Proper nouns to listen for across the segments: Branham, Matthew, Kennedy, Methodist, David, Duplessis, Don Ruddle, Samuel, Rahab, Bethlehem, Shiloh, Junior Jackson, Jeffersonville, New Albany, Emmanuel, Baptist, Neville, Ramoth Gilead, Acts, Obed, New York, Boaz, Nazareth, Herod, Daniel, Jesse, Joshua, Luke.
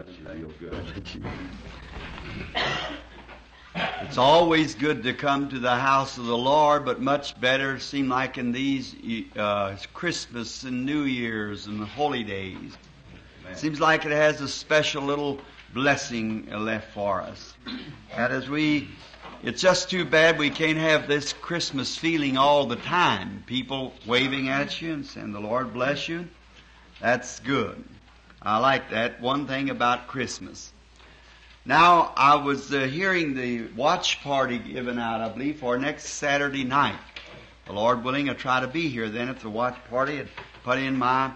It's always good to come to the house of the Lord, but much better seem like in these Christmas and New Year's and the holy days. Seems like it has a special little blessing left for us. That is, it's just too bad we can't have this Christmas feeling all the time. People waving at you and saying, "The Lord bless you." That's good. I like that. One thing about Christmas. Now, I was hearing the watch party given out, I believe, for next Saturday night. The Lord willing, I'll try to be here then if the watch party had put in my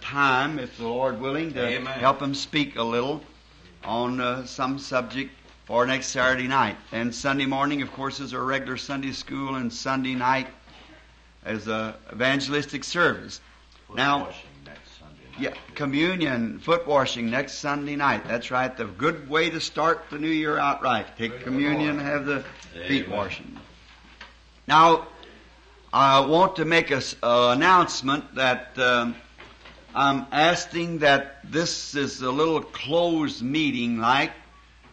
time, if the Lord willing, to Amen. Help them speak a little on some subject for next Saturday night. And Sunday morning, of course, is our regular Sunday school, and Sunday night is an evangelistic service. Now, yeah, communion, foot washing next Sunday night. That's right. The good way to start the new year out right. Take communion, have the feet washing. Now, I want to make an announcement that I'm asking that this is a little closed meeting, like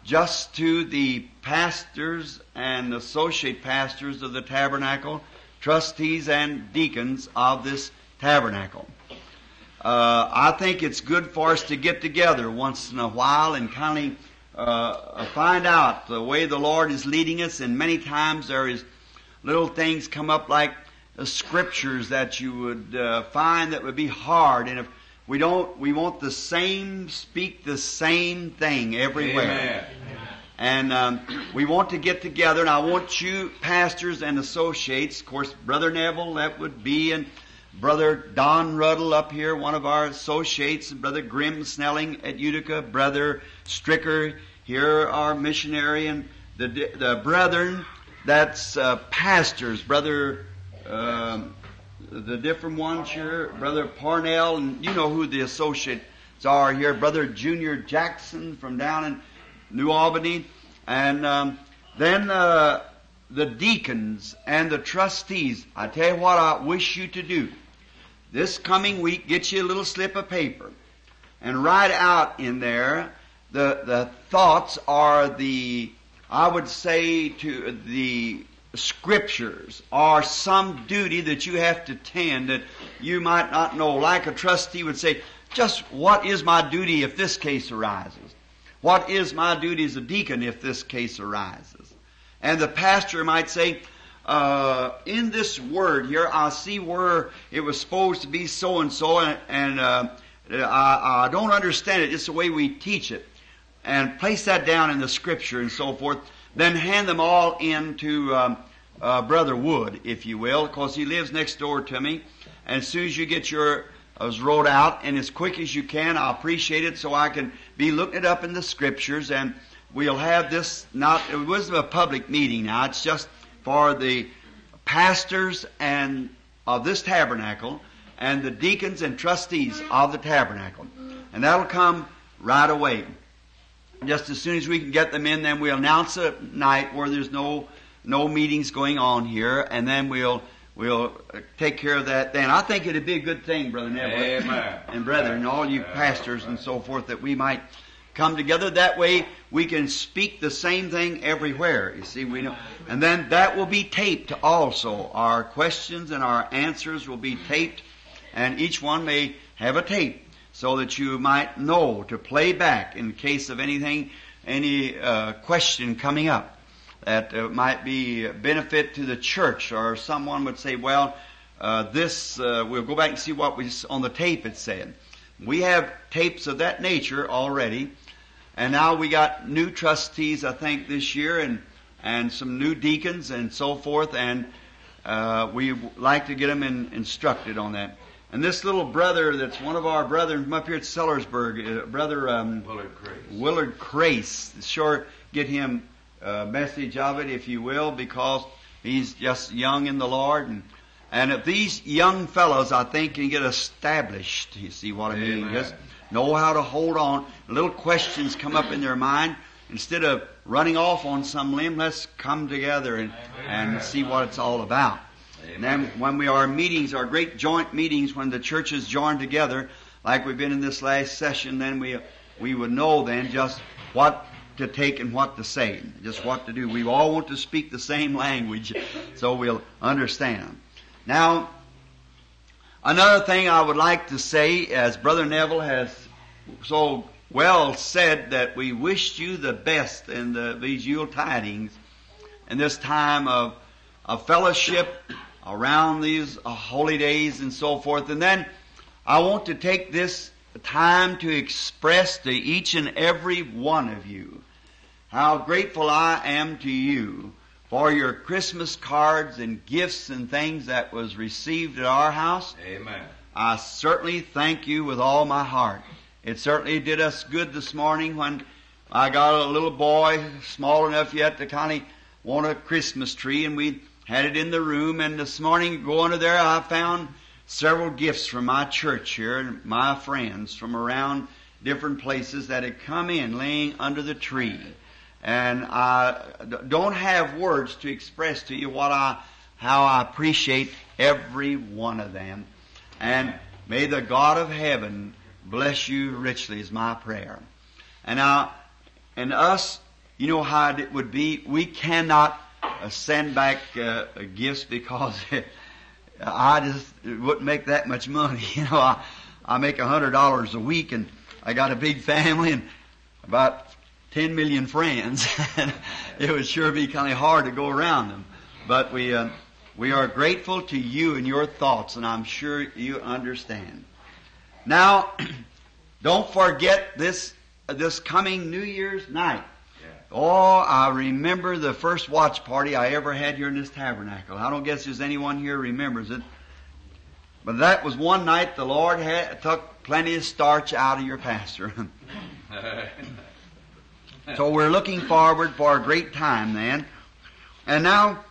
just to the pastors and associate pastors of the tabernacle, trustees and deacons of this tabernacle. I think it's good for us to get together once in a while and kind of find out the way the Lord is leading us. And many times there is little things come up like scriptures that you would find that would be hard. And if we want the same, speak the same thing everywhere. Amen. And we want to get together. And I want you, pastors and associates, of course, Brother Neville, that would be, and Brother Don Ruddle up here, one of our associates, and Brother Grimm Snelling at Utica, Brother Stricker, here our missionary, and the brethren, that's pastors, Brother, the different ones here, Brother Parnell, and you know who the associates are here, Brother Junior Jackson from down in New Albany, and then the deacons and the trustees. I tell you what I wish you to do. This coming week, get you a little slip of paper and write out in there the thoughts are the, I would say, to the scriptures or some duty that you have to tend that you might not know. Like a trustee would say, just what is my duty if this case arises? What is my duty as a deacon if this case arises? And the pastor might say, in this word here, I see where it was supposed to be so-and-so, and I don't understand it. It's the way we teach it. And place that down in the Scripture and so forth. Then hand them all in to Brother Wood, if you will, because he lives next door to me. And as soon as you get yours wrote out, and as quick as you can, I appreciate it, so I can be looking it up in the Scriptures. And we'll have this, it wasn't a public meeting now, it's just for the pastors and of this tabernacle and the deacons and trustees of the tabernacle. And that'll come right away. Just as soon as we can get them in, then we'll announce a night where there's no meetings going on here, and then we'll take care of that then. I think it'd be a good thing, Brother Neville and brethren, all you pastors and so forth, that we might come together. That way we can speak the same thing everywhere. You see, we know. And then that will be taped also. Our questions and our answers will be taped, and each one may have a tape so that you might know to play back in case of anything, any question coming up that might be a benefit to the church, or someone would say, well, we'll go back and see what was on the tape it said. We have tapes of that nature already. And now we got new trustees, I think, this year, and some new deacons and so forth, and we like to get them instructed on that. And this little brother that's one of our brethren from up here at Sellersburg, Brother Willard Crace, sure get him a message of it, if you will, because he's just young in the Lord. And if these young fellows, I think, can get established, you see what I mean, just know how to hold on. Little questions come up in their mind. Instead of running off on some limb, let's come together and see what it's all about. Amen. And then when our meetings, our great joint meetings, when the churches join together, like we've been in this last session, then we we would know then just what to take and what to say, just what to do. We all want to speak the same language, so we'll understand. Now, another thing I would like to say, as Brother Neville has so well said, that we wished you the best in these Yule tidings and this time of fellowship around these holy days and so forth. And then I want to take this time to express to each and every one of you how grateful I am to you for your Christmas cards and gifts and things that was received at our house. Amen. I certainly thank you with all my heart. It certainly did us good this morning when I got a little boy, small enough yet to kind of want a Christmas tree, and we had it in the room. And this morning, going to there, I found several gifts from my church here and my friends from around different places that had come in laying under the tree. And I don't have words to express to you how I appreciate every one of them. And may the God of heaven bless you richly is my prayer. And now, and us, you know how it would be. We cannot send back gifts because I just wouldn't make that much money. You know, I make $100 a week, and I got a big family and about 10 million friends. And it would sure be kind of hard to go around them. But we are grateful to you and your thoughts, and I'm sure you understand. Now, don't forget this coming New Year's night. Oh, I remember the first watch party I ever had here in this tabernacle. I don't guess there's anyone here remembers it. But that was one night the Lord took plenty of starch out of your pastor. So we're looking forward for a great time then. And now,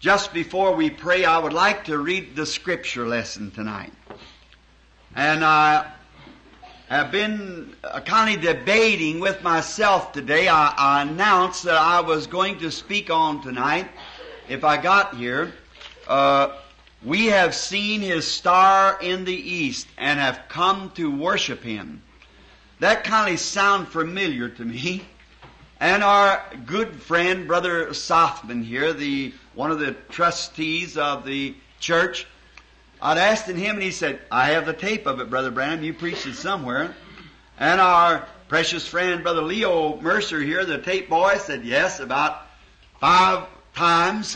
just before we pray, I would like to read the Scripture lesson tonight. And I've been kind of debating with myself today. I announced that I was going to speak on tonight, if I got here. We have seen His star in the east and have come to worship Him. That kind of sounds familiar to me. And our good friend, Brother Sothman here, one of the trustees of the church, I'd asked him, and he said, I have the tape of it, Brother Branham. You preached it somewhere. And our precious friend, Brother Leo Mercer here, the tape boy, said, yes, about 5 times.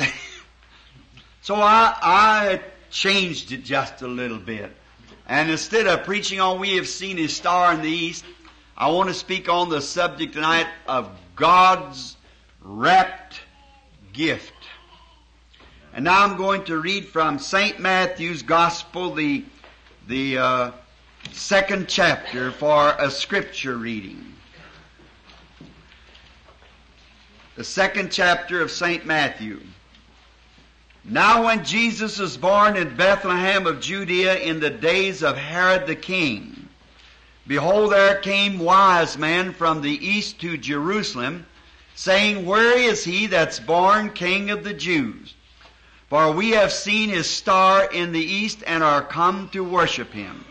So I changed it just a little bit. And instead of preaching on we have seen His star in the east, I want to speak on the subject tonight of God's wrapped gift. And now I'm going to read from St. Matthew's Gospel, the second chapter, for a scripture reading. The second chapter of St. Matthew. Now when Jesus was born in Bethlehem of Judea in the days of Herod the king, behold, there came wise men from the east to Jerusalem, saying, Where is he that's born King of the Jews? For we have seen His star in the east and are come to worship Him.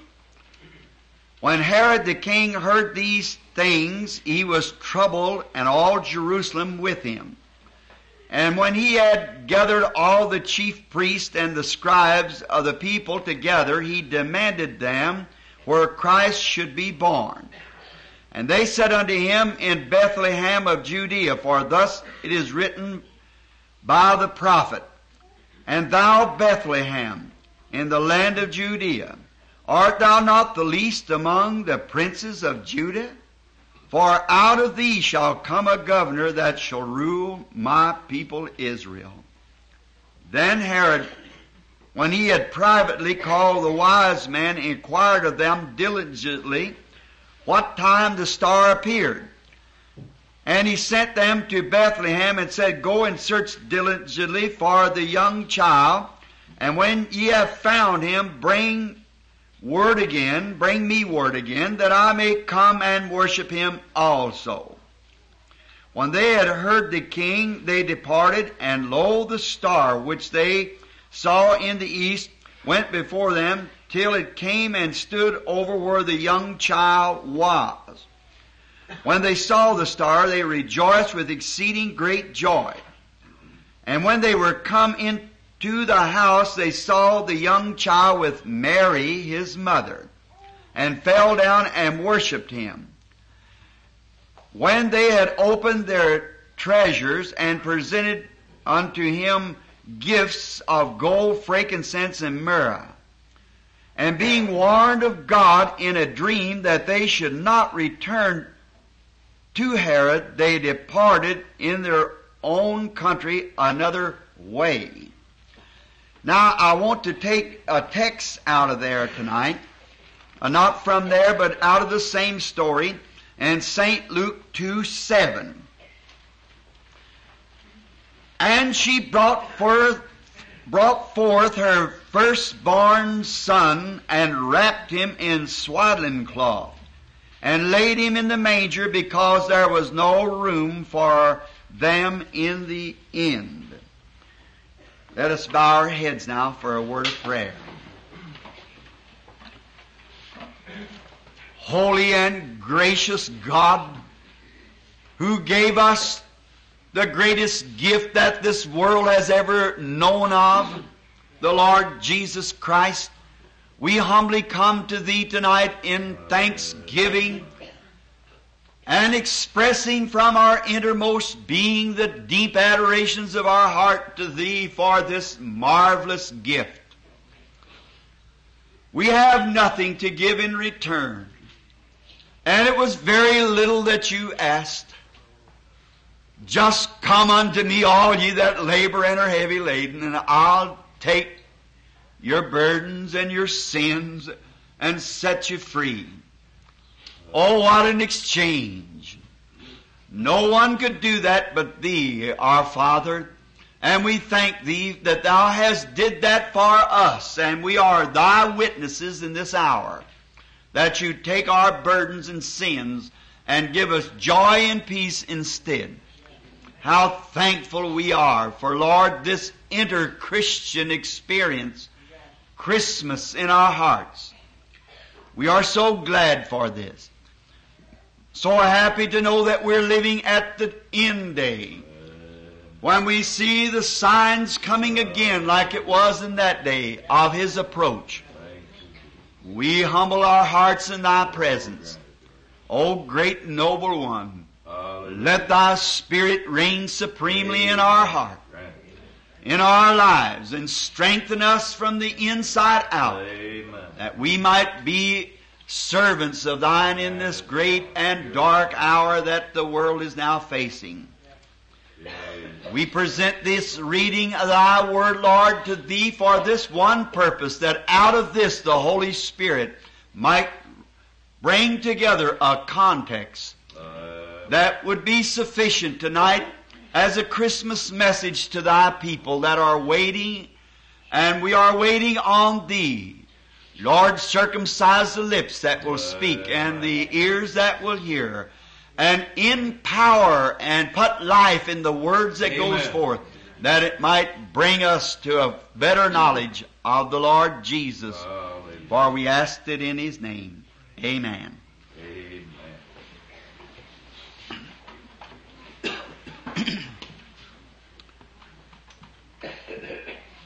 When Herod the king heard these things, he was troubled, and all Jerusalem with him. And when he had gathered all the chief priests and the scribes of the people together, he demanded them where Christ should be born. And they said unto him, In Bethlehem of Judea, for thus it is written by the prophet, And thou, Bethlehem, in the land of Judea, art thou not the least among the princes of Judah? For out of thee shall come a governor that shall rule my people Israel. Then Herod, when he had privately called the wise men, inquired of them diligently what time the star appeared. And he sent them to Bethlehem and said, Go and search diligently for the young child, and when ye have found him, bring me word again, that I may come and worship him also. When they had heard the king, they departed, and lo, the star which they saw in the east went before them till it came and stood over where the young child was. When they saw the star, they rejoiced with exceeding great joy. And when they were come into the house, they saw the young child with Mary, his mother, and fell down and worshipped him. When they had opened their treasures and presented unto him gifts of gold, frankincense, and myrrh, and being warned of God in a dream that they should not return to Herod, they departed in their own country another way. Now, I want to take a text out of there tonight, not from there, but out of the same story, and St. Luke 2:7. And she brought forth her firstborn son, and wrapped him in swaddling cloth, and laid him in the manger, because there was no room for them in the inn. Let us bow our heads now for a word of prayer. Holy and gracious God, who gave us the greatest gift that this world has ever known of, the Lord Jesus Christ, we humbly come to Thee tonight in thanksgiving and expressing from our innermost being the deep adorations of our heart to Thee for this marvelous gift. We have nothing to give in return, and it was very little that You asked. Just come unto me, all ye that labor and are heavy laden, and I'll take your burdens and your sins and set you free. Oh, what an exchange. No one could do that but Thee, our Father, and we thank Thee that Thou hast did that for us, and we are Thy witnesses in this hour, that You take our burdens and sins and give us joy and peace instead. How thankful we are for, Lord, this inter-Christian experience, Christmas in our hearts. We are so glad for this. So happy to know that we're living at the end day, when we see the signs coming again like it was in that day of His approach. We humble our hearts in Thy presence. O great noble one, let Thy Spirit reign supremely in our heart, in our lives, and strengthen us from the inside out, that we might be servants of Thine in this great and dark hour that the world is now facing. We present this reading of Thy Word, Lord, to Thee for this one purpose, that out of this the Holy Spirit might bring together a context that would be sufficient tonight as a Christmas message to Thy people that are waiting, and we are waiting on Thee. Lord, circumcise the lips that will speak and the ears that will hear, and empower and put life in the words that Amen. Goes forth, that it might bring us to a better knowledge of the Lord Jesus. Hallelujah. For we asked it in His name. Amen.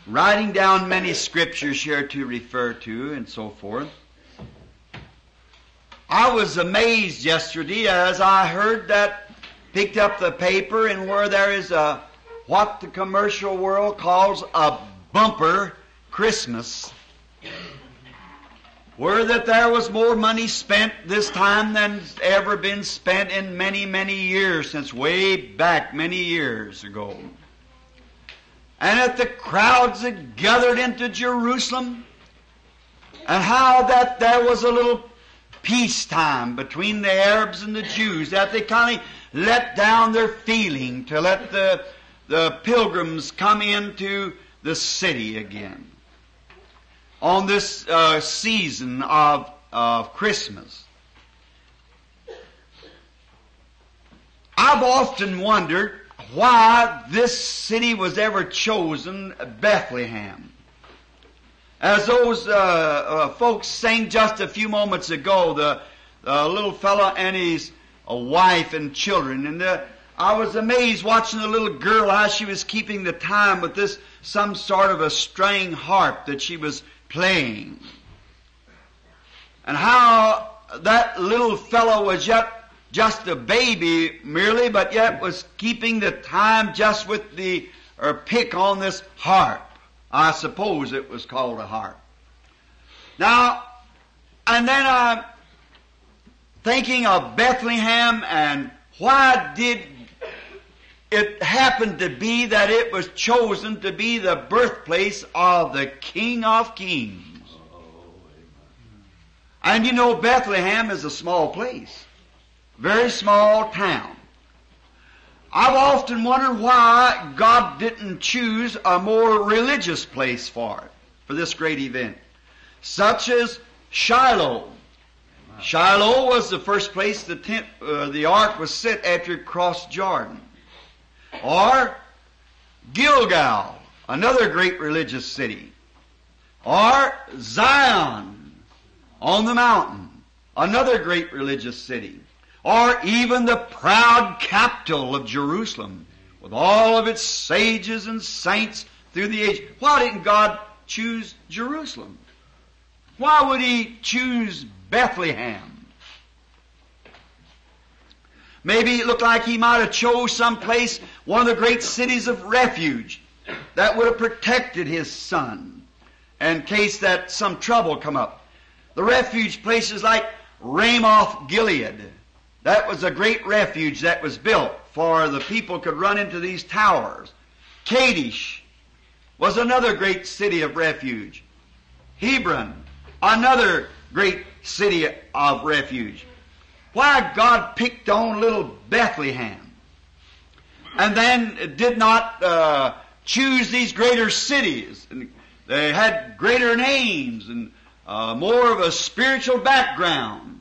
Writing down many scriptures here to refer to and so forth. I was amazed yesterday as I heard that, picked up the paper, and where there is a, what the commercial world calls a bumper Christmas, where that there was more money spent this time than's ever been spent in many, many years, since way back many years ago. And at the crowds that gathered into Jerusalem, and how that there was a little peacetime between the Arabs and the Jews, that they kind of let down their feeling to let the pilgrims come into the city again on this season of Christmas. I've often wondered why this city was ever chosen, Bethlehem. As those folks sang just a few moments ago, the little fella and his wife and children, and I was amazed watching the little girl, how she was keeping the time with this some sort of a string harp that she was playing. And how that little fellow was yet just a baby merely, but yet was keeping the time just with the pick on this harp. I suppose it was called a harp. Now, and then I'm thinking of Bethlehem, and why did it happen to be that it was chosen to be the birthplace of the King of Kings? And you know, Bethlehem is a small place, very small town. I've often wondered why God didn't choose a more religious place for it, for this great event, such as Shiloh. Shiloh was the first place the ark was set after it crossed Jordan. Or Gilgal, another great religious city. Or Zion, on the mountain, another great religious city, or even the proud capital of Jerusalem, with all of its sages and saints through the age. Why didn't God choose Jerusalem? Why would He choose Bethlehem? Maybe it looked like He might have chose some place, one of the great cities of refuge, that would have protected His Son in case that some trouble come up. The refuge places like Ramoth Gilead. That was a great refuge that was built, for the people could run into these towers. Kadesh was another great city of refuge. Hebron, another great city of refuge. Why God picked on little Bethlehem and then did not choose these greater cities? And they had greater names and more of a spiritual background.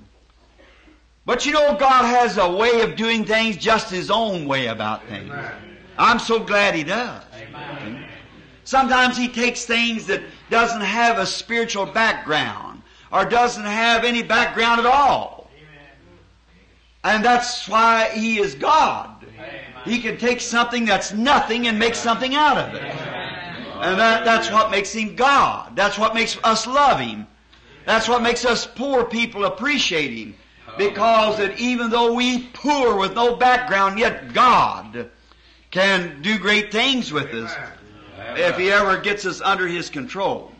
But you know, God has a way of doing things just His own way about things. Amen. I'm so glad He does. Amen. Sometimes He takes things that doesn't have a spiritual background or doesn't have any background at all. Amen. And that's why He is God. Amen. He can take something that's nothing and make something out of it. Amen. And that's what makes Him God. That's what makes us love Him. That's what makes us poor people appreciate Him. Because that even though we poor with no background, yet God can do great things with us if He ever gets us under His control.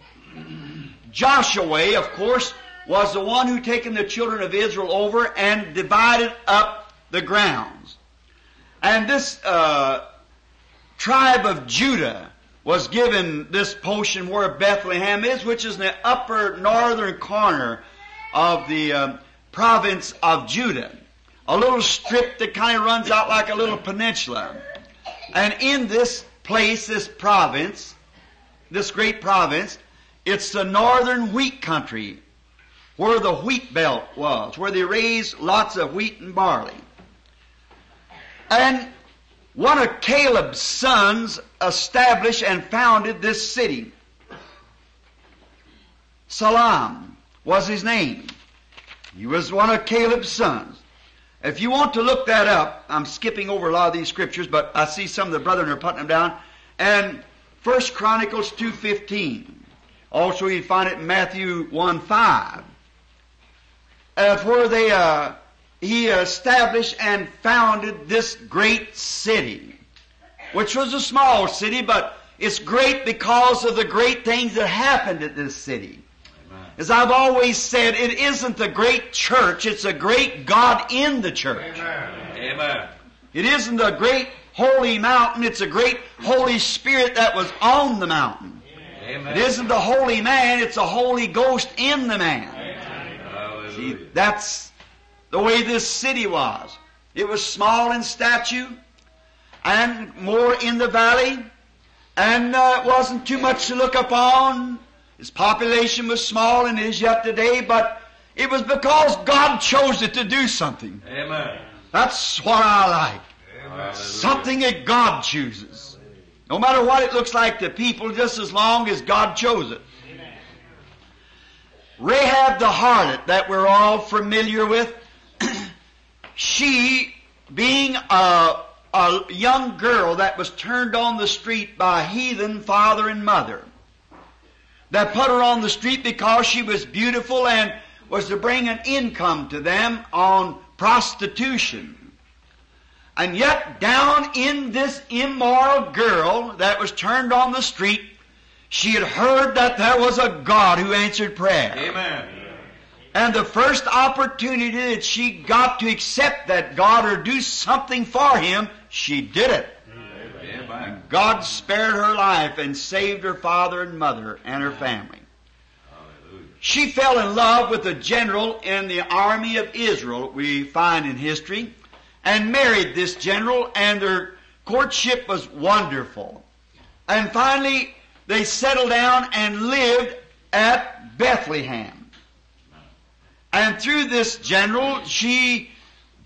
Joshua, of course, was the one who taken the children of Israel over and divided up the grounds. And this tribe of Judah was given this portion where Bethlehem is, which is in the upper northern corner of the province of Judah. A little strip that kind of runs out like a little peninsula. And in this place, this province, this great province, it's the northern wheat country where the wheat belt was, where they raised lots of wheat and barley. And one of Caleb's sons established and founded this city. Salam was his name. He was one of Caleb's sons. If you want to look that up, I'm skipping over a lot of these scriptures, but I see some of the brethren are putting them down. And 1 Chronicles 2:15. Also, you find it in Matthew 1:5. Where they He established and founded this great city, which was a small city, but it's great because of the great things that happened at this city. Amen. As I've always said, it isn't the great church, it's a great God in the church. Amen. Amen. It isn't a great holy mountain, it's a great Holy Spirit that was on the mountain. Amen. It isn't the holy man, it's a Holy Ghost in the man. Amen. See, that's the way this city was. It was small in stature and more in the valley, and it wasn't too much to look upon. Its population was small and is yet today, but it was because God chose it to do something. Amen. That's what I like. Amen. Something that God chooses. No matter what it looks like to people, just as long as God chose it. Amen. Rahab the harlot that we're all familiar with, she being a young girl that was turned on the street by heathen father and mother, that put her on the street because she was beautiful and was to bring an income to them on prostitution. And yet down in this immoral girl that was turned on the street, she had heard that there was a God who answered prayer. Amen. And the first opportunity that she got to accept that God or do something for Him, she did it. Amen. And God spared her life and saved her father and mother and her family. Hallelujah. She fell in love with a general in the army of Israel, we find in history, and married this general, and their courtship was wonderful. And finally, they settled down and lived at Bethlehem. And through this general, she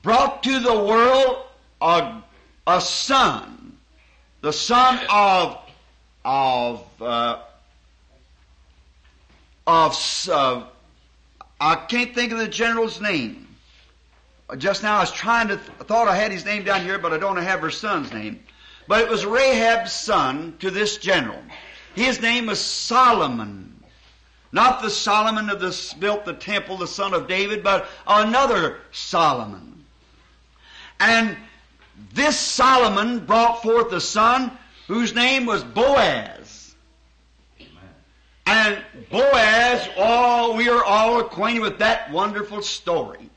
brought to the world a son, the son of I can't think of the general's name. Just now I was trying to, thought I had his name down here, but I don't have her son's name. But it was Rahab's son to this general. His name was Solomon. Not the Solomon of the built the temple, the son of David, but another Solomon. And this Solomon brought forth a son whose name was Boaz. And Boaz, we are all acquainted with that wonderful story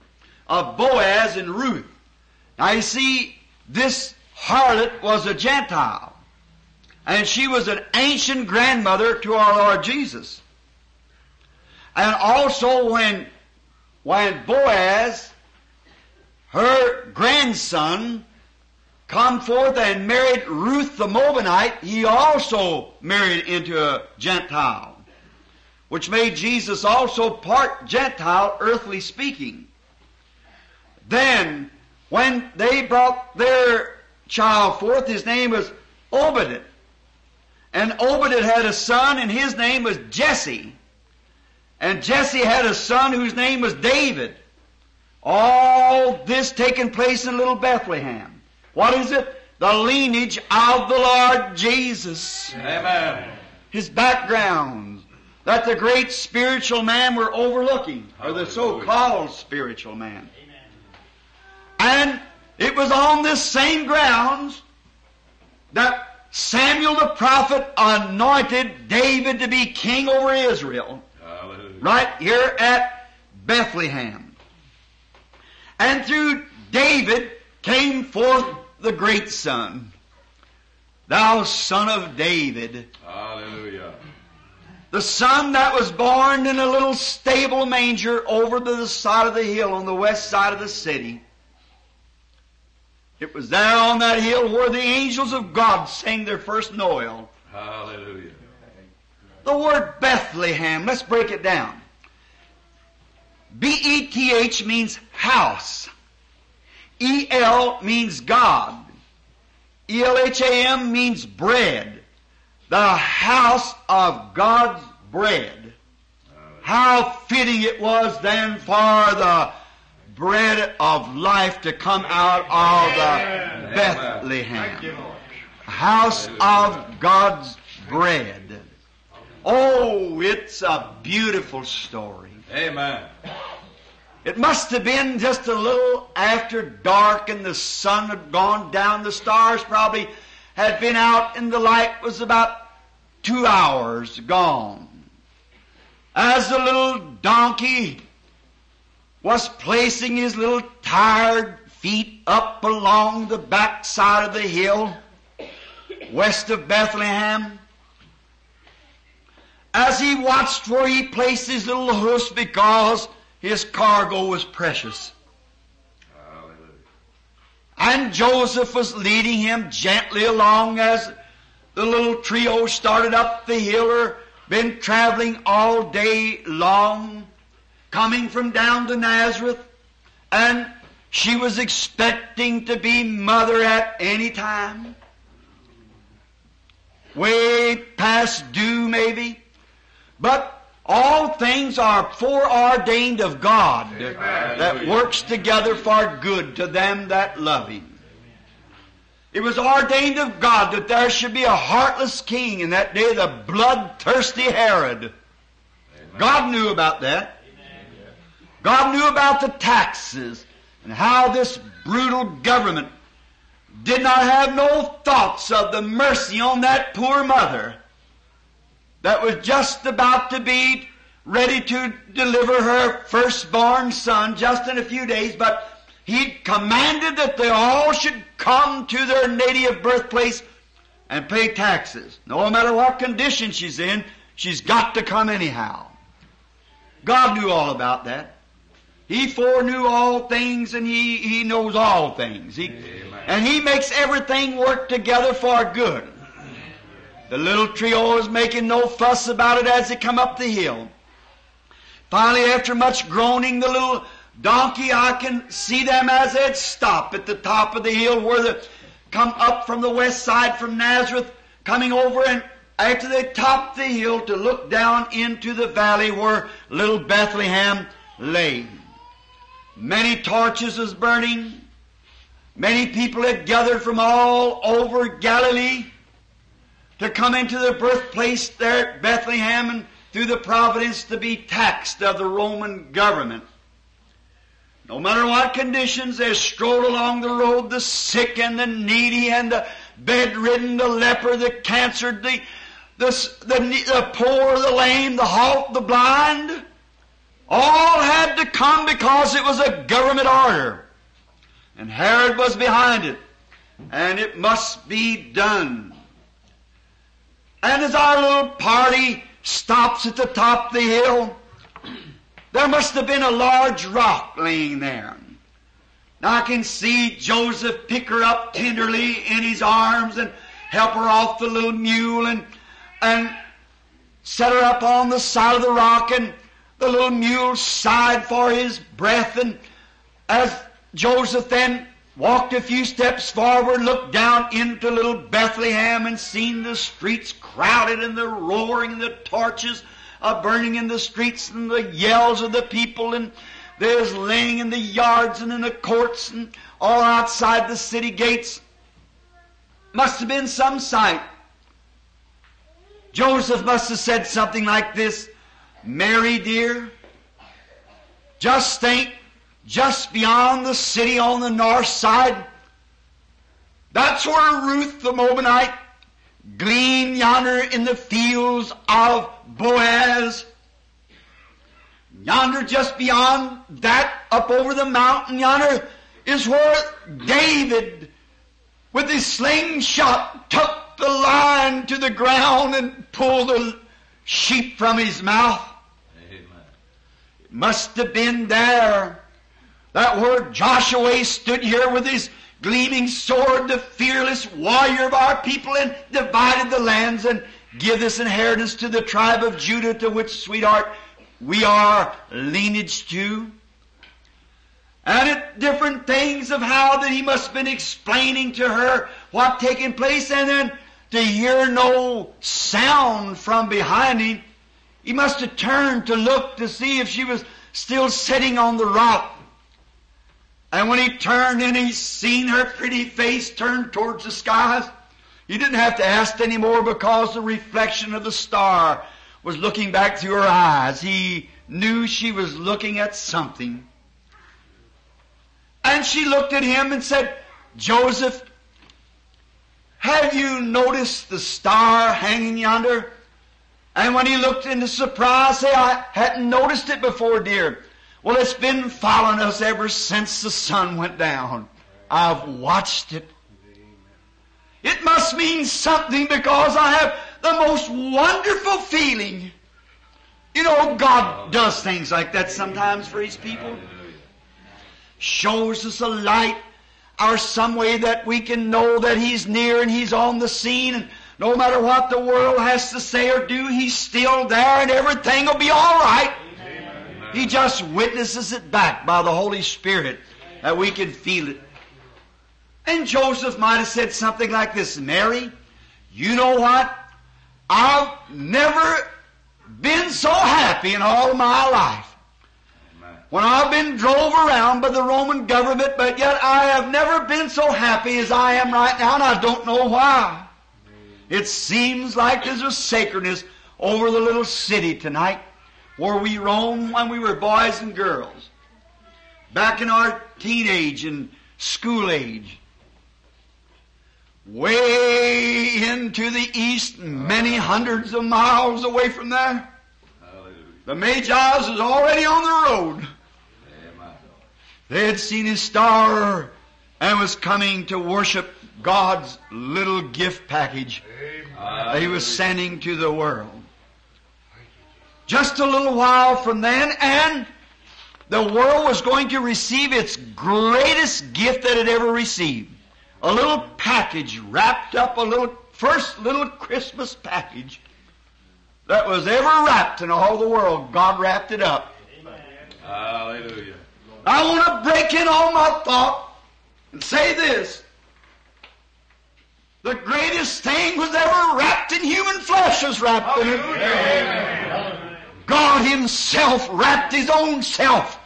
of Boaz and Ruth. Now you see, this harlot was a Gentile, and she was an ancient grandmother to our Lord Jesus. And also when Boaz, her grandson, come forth and married Ruth the Moabite, he also married into a Gentile, which made Jesus also part Gentile, earthly speaking. Then, when they brought their child forth, his name was Obed. And Obed had a son, and his name was Jesse. And Jesse had a son whose name was David. All this taking place in little Bethlehem. What is it? The lineage of the Lord Jesus. Amen. His background that the great spiritual man we're overlooking, or the so-called spiritual man. And it was on this same grounds that Samuel the prophet anointed David to be king over Israel. Hallelujah. Right here at Bethlehem. And through David came forth the great son, thou son of David. Hallelujah. The son that was born in a little stable manger over to the side of the hill on the west side of the city. It was there on that hill where the angels of God sang their first Noel. Hallelujah. The word Bethlehem, let's break it down. B-E-T-H means house. E-L means God. E-L-H-A-M means bread. The house of God's bread. Hallelujah. How fitting it was then for the bread of life to come out of the Bethlehem, house of God's bread. Oh, it's a beautiful story. Amen. It must have been just a little after dark, and the sun had gone down. The stars probably had been out, and the light was about 2 hours gone. As the little donkey was placing his little tired feet up along the backside of the hill west of Bethlehem, as he watched where he placed his little hoofs because his cargo was precious. Hallelujah. And Joseph was leading him gently along as the little trio started up the hill, or been traveling all day long, coming from down to Nazareth, and she was expecting to be mother at any time. Way past due, maybe. But All things are foreordained of God, Amen, that works together for good to them that love Him. It was ordained of God that there should be a heartless king in that day, the bloodthirsty Herod. Amen. God knew about that. Amen. God knew about the taxes and how this brutal government did not have no thoughts of the mercy on that poor mother that was just about to be ready to deliver her firstborn son just in a few days, but he commanded that they all should come to their native birthplace and pay taxes. No matter what condition she's in, she's got to come anyhow. God knew all about that. He foreknew all things, and He knows all things. And He makes everything work together for good. The little trio is making no fuss about it as they come up the hill. Finally, after much groaning, the little donkey, I can see them as they'd stop at the top of the hill where they come up from the west side from Nazareth, coming over, and after they topped the hill to look down into the valley where little Bethlehem lay. Many torches was burning. Many people had gathered from all over Galilee to come into the birthplace there at Bethlehem and through the providence to be taxed of the Roman government. No matter what conditions, they strolled along the road, the sick and the needy and the bedridden, the leper, the cancered, the poor, the lame, the halt, the blind. All had to come because it was a government order. And Herod was behind it. And it must be done. And as our little party stops at the top of the hill, there must have been a large rock laying there. Now I can see Joseph pick her up tenderly in his arms and help her off the little mule and set her up on the side of the rock, and the little mule sighed for his breath. And as Joseph then walked a few steps forward, looked down into little Bethlehem and seen the streets crowded and the roaring and the torches burning in the streets and the yells of the people, and there's laying in the yards and in the courts and all outside the city gates. Must have been some sight. Joseph must have said something like this: "Mary, dear, just think, just beyond the city on the north side, that's where Ruth the Moabite gleaned yonder in the fields of Boaz. Yonder, just beyond that, up over the mountain yonder, is where David, with his slingshot, took the line to the ground and pulled the sheep from his mouth." Amen. It must have been there, that where Joshua stood here with his gleaming sword, the fearless warrior of our people, and divided the lands and give this inheritance to the tribe of Judah, to which, sweetheart, we are lineage to. And at different things of how that he must have been explaining to her what taken place, and then to hear no sound from behind him, he must have turned to look to see if she was still sitting on the rock. And when he turned in, he seen her pretty face turned towards the skies. He didn't have to ask any more, because the reflection of the star was looking back through her eyes. He knew she was looking at something. And she looked at him and said, "Joseph, have you noticed the star hanging yonder?" And when he looked into surprise, said, "I hadn't noticed it before, dear." "Well, it's been following us ever since the sun went down. I've watched it. It must mean something, because I have the most wonderful feeling." You know, God does things like that sometimes for His people. Shows us a light or some way that we can know that He's near and He's on the scene. And no matter what the world has to say or do, He's still there, and everything will be all right. He just witnesses it back by the Holy Spirit that we can feel it. And Joseph might have said something like this: "Mary, you know what? I've never been so happy in all my life. When I've been drove around by the Roman government, but yet I have never been so happy as I am right now, and I don't know why. It seems like there's a sacredness over the little city tonight where we roamed when we were boys and girls, back in our teenage and school age. Way into the east, many hundreds of miles away from there. The Magi was already on the road. They had seen his star and was coming to worship God's little gift package that he was sending to the world. Just a little while from then, and the world was going to receive its greatest gift that it ever received. A little package wrapped up, first little Christmas package that was ever wrapped in all the world. God wrapped it up. Amen. Hallelujah. I want to break in on my thought and say this. The greatest thing was ever wrapped in human flesh was wrapped in it. Amen. God Himself wrapped His own self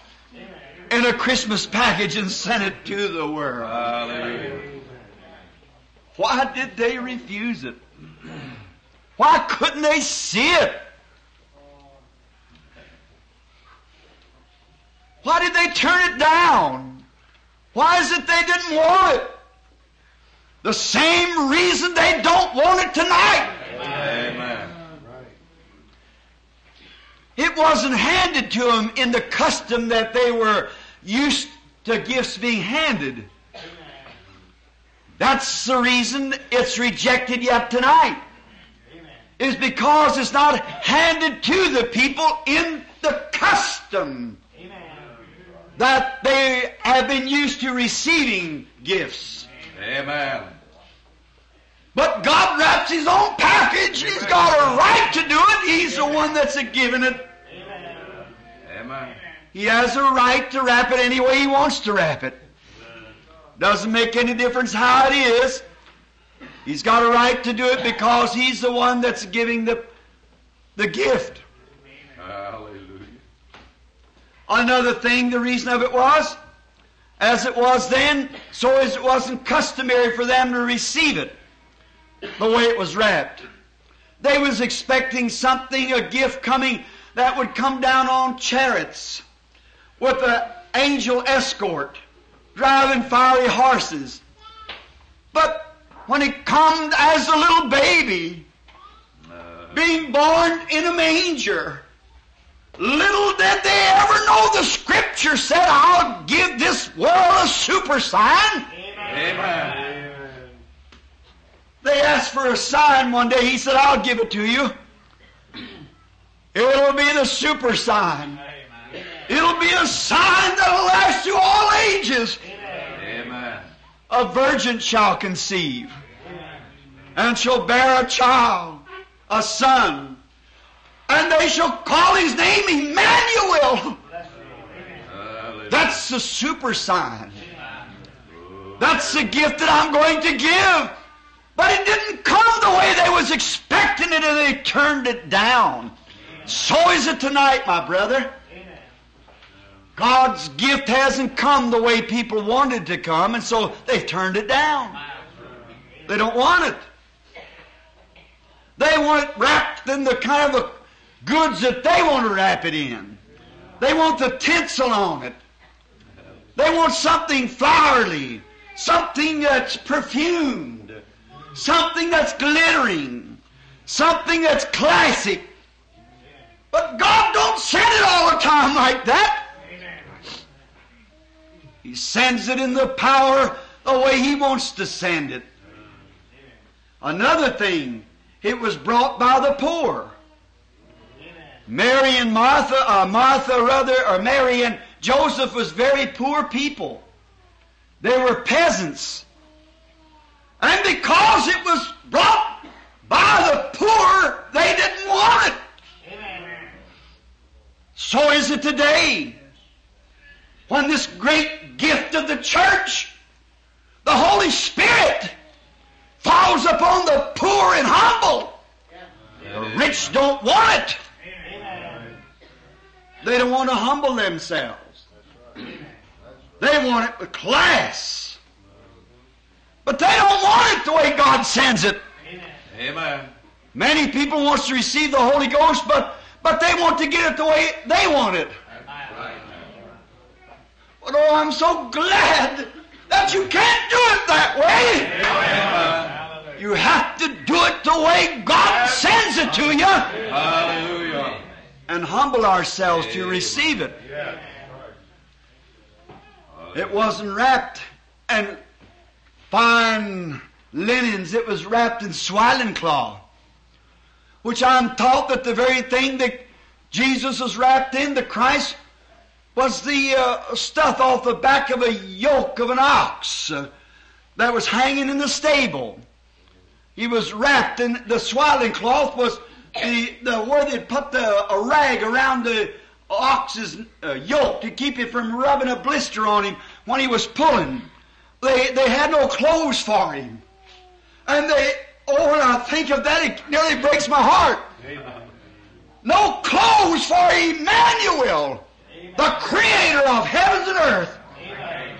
in a Christmas package and sent it to the world. Hallelujah. Why did they refuse it? Why couldn't they see it? Why did they turn it down? Why is it they didn't want it? The same reason they don't want it tonight. Amen. It wasn't handed to them in the custom that they were used to gifts being handed. That's the reason it's rejected yet tonight. Is because it's not handed to the people in the custom that they have been used to receiving gifts. Amen. But God wraps His own package. He's got a right to do it. He's the one that's given it. Amen. He has a right to wrap it any way He wants to wrap it. Doesn't make any difference how it is. He's got a right to do it because He's the one that's giving the gift. Hallelujah. Another thing, the reason of it was, as it was then, so as it wasn't customary for them to receive it the way it was wrapped. They was expecting something, a gift coming that would come down on chariots with an angel escort, driving fiery horses. But when it comes as a little baby, being born in a manger, little did they ever know the Scripture said, I'll give this world a super sign. Amen. They asked for a sign one day. He said, I'll give it to you. It'll be the super sign. It'll be a sign that'll last through all ages. Amen. A virgin shall conceive, and shall bear a child, a son, and they shall call his name Emmanuel. That's the super sign. That's the gift that I'm going to give. But it didn't come the way they was expecting it, and they turned it down. So is it tonight, my brother. God's gift hasn't come the way people wanted to come, and so they've turned it down. They don't want it. They want it wrapped in the kind of goods that they want to wrap it in. They want the tinsel on it. They want something flowery, something that's perfumed, something that's glittering, something that's classic. But God don't send it all the time like that. He sends it in the power the way He wants to send it. Another thing, it was brought by the poor. Mary and Mary and Joseph was very poor people. They were peasants. And because it was brought by the poor, they didn't want it. So is it today. When this great gift of the church, the Holy Spirit, falls upon the poor and humble, the rich don't want it. They don't want to humble themselves. They want it with class. But they don't want it the way God sends it. Amen. Many people wants to receive the Holy Ghost, but they want to get it the way they want it. But oh, I'm so glad that you can't do it that way. Amen. You have to do it the way God sends it to you. Hallelujah. And humble ourselves to receive it. It wasn't wrapped in fine linens. It was wrapped in swaddling cloth, which I'm taught that the very thing that Jesus was wrapped in, the Christ, was the stuff off the back of a yoke of an ox that was hanging in the stable. He was wrapped in the swaddling cloth, was the where they put a rag around the ox's yoke to keep it from rubbing a blister on him when he was pulling. They had no clothes for him. And when I think of that, it nearly breaks my heart. Amen. No clothes for Emmanuel, Amen, the creator of heavens and earth. Amen.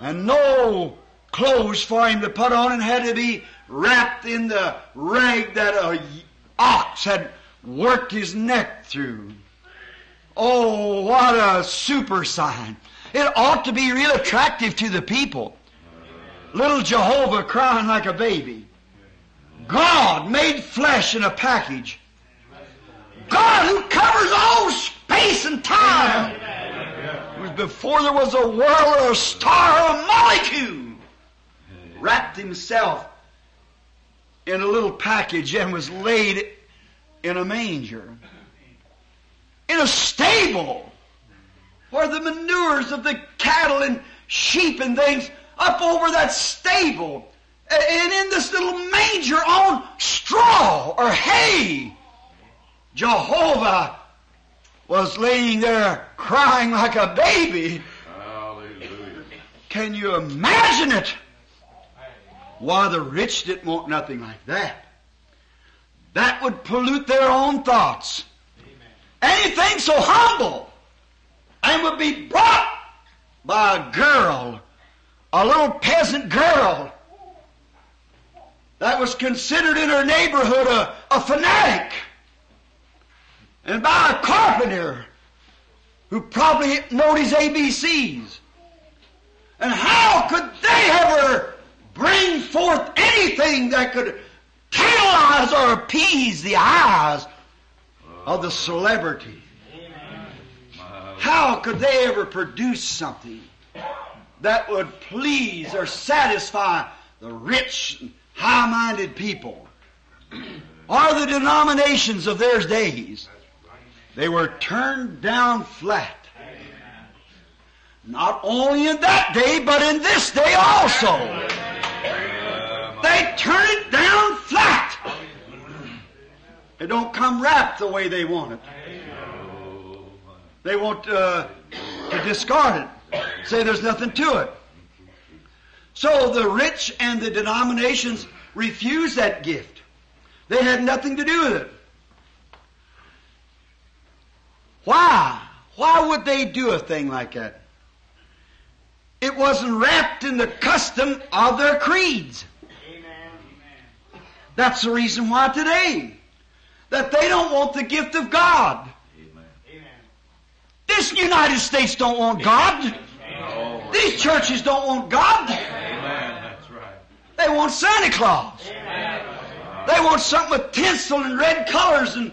And no clothes for him to put on, and had to be wrapped in the rag that an ox had worked his neck through. Oh, what a super sign. It ought to be real attractive to the people. Little Jehovah crying like a baby. God made flesh in a package. God who covers all space and time. It was before there was a world or a star or a molecule. Wrapped himself in a little package and was laid in a manger. In a stable where the manures of the cattle and sheep and things up over that stable, and in this little manger on straw or hay, Jehovah was laying there crying like a baby. Hallelujah. Can you imagine it? Why, the rich didn't want nothing like that. That would pollute their own thoughts. Anything so humble, and would be brought by a girl, a little peasant girl that was considered in her neighborhood a fanatic, and by a carpenter who probably knowed his ABCs. And how could they ever bring forth anything that could tantalize or appease the eyes of the celebrity? Amen. How could they ever produce something that would please or satisfy the rich and high-minded people or the denominations of their days? They were turned down flat. Amen. Not only in that day, but in this day also. Amen. They turned it down flat. It don't come wrapped the way they want it. They want to discard it, say there's nothing to it. So the rich and the denominations refused that gift. They had nothing to do with it. Why? Why would they do a thing like that? It wasn't wrapped in the custom of their creeds. Amen. That's the reason why today, that they don't want the gift of God. Amen. This United States don't want God. Amen. These churches don't want God. Amen. That's right. They want Santa Claus. Amen. They want something with tinsel and red colors and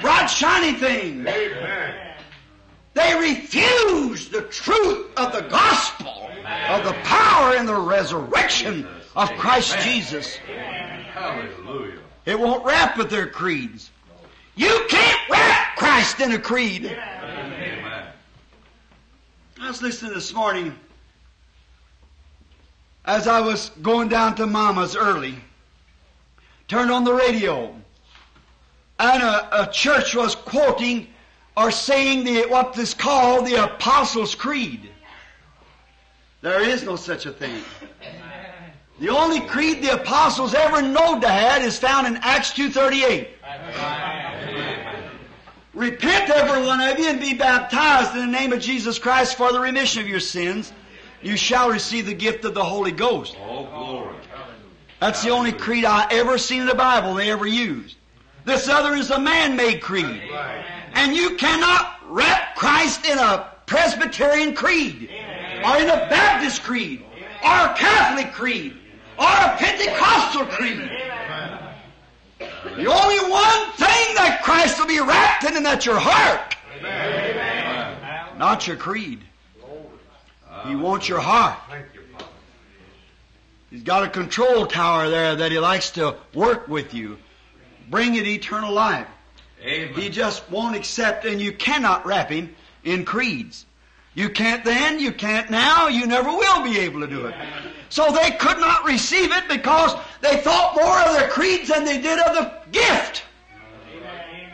bright shiny things. Amen. They refuse the truth of the gospel, Amen, of the power and the resurrection of Christ, Amen, Jesus. Amen. Hallelujah. It won't wrap with their creeds. You can't wrap Christ in a creed. Amen. I was listening this morning as I was going down to Mama's early. Turned on the radio, and a church was quoting or saying what is called the Apostles' Creed. There is no such a thing. The only creed the apostles ever know to had is found in Acts 2:38. Repent, every one of you, and be baptized in the name of Jesus Christ for the remission of your sins. You shall receive the gift of the Holy Ghost. Oh, glory. That's the only creed I ever seen in the Bible they ever used. This other is a man-made creed. And you cannot wrap Christ in a Presbyterian creed, or in a Baptist creed, or a Catholic creed, or a Pentecostal creed. The only one thing that Christ will be wrapped in, and that's your heart. Amen. Not your creed. He wants your heart. He's got a control tower there that He likes to work with you. Bring it eternal life. Amen. He just won't accept, and you cannot wrap Him in creeds. You can't then, you can't now, you never will be able to do it. So they could not receive it because they thought more of their creeds than they did of the gift. Amen.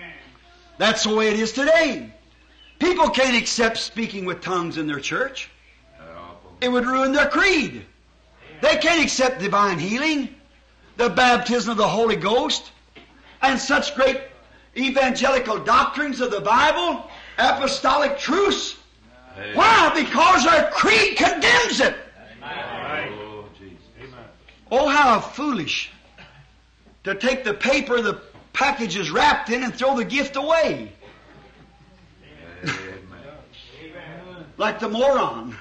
That's the way it is today. People can't accept speaking with tongues in their church. It would ruin their creed. They can't accept divine healing, the baptism of the Holy Ghost, and such great evangelical doctrines of the Bible, apostolic truths. Why? Because our creed condemns it. Amen. Oh, how foolish to take the paper the package is wrapped in and throw the gift away. Like the moron.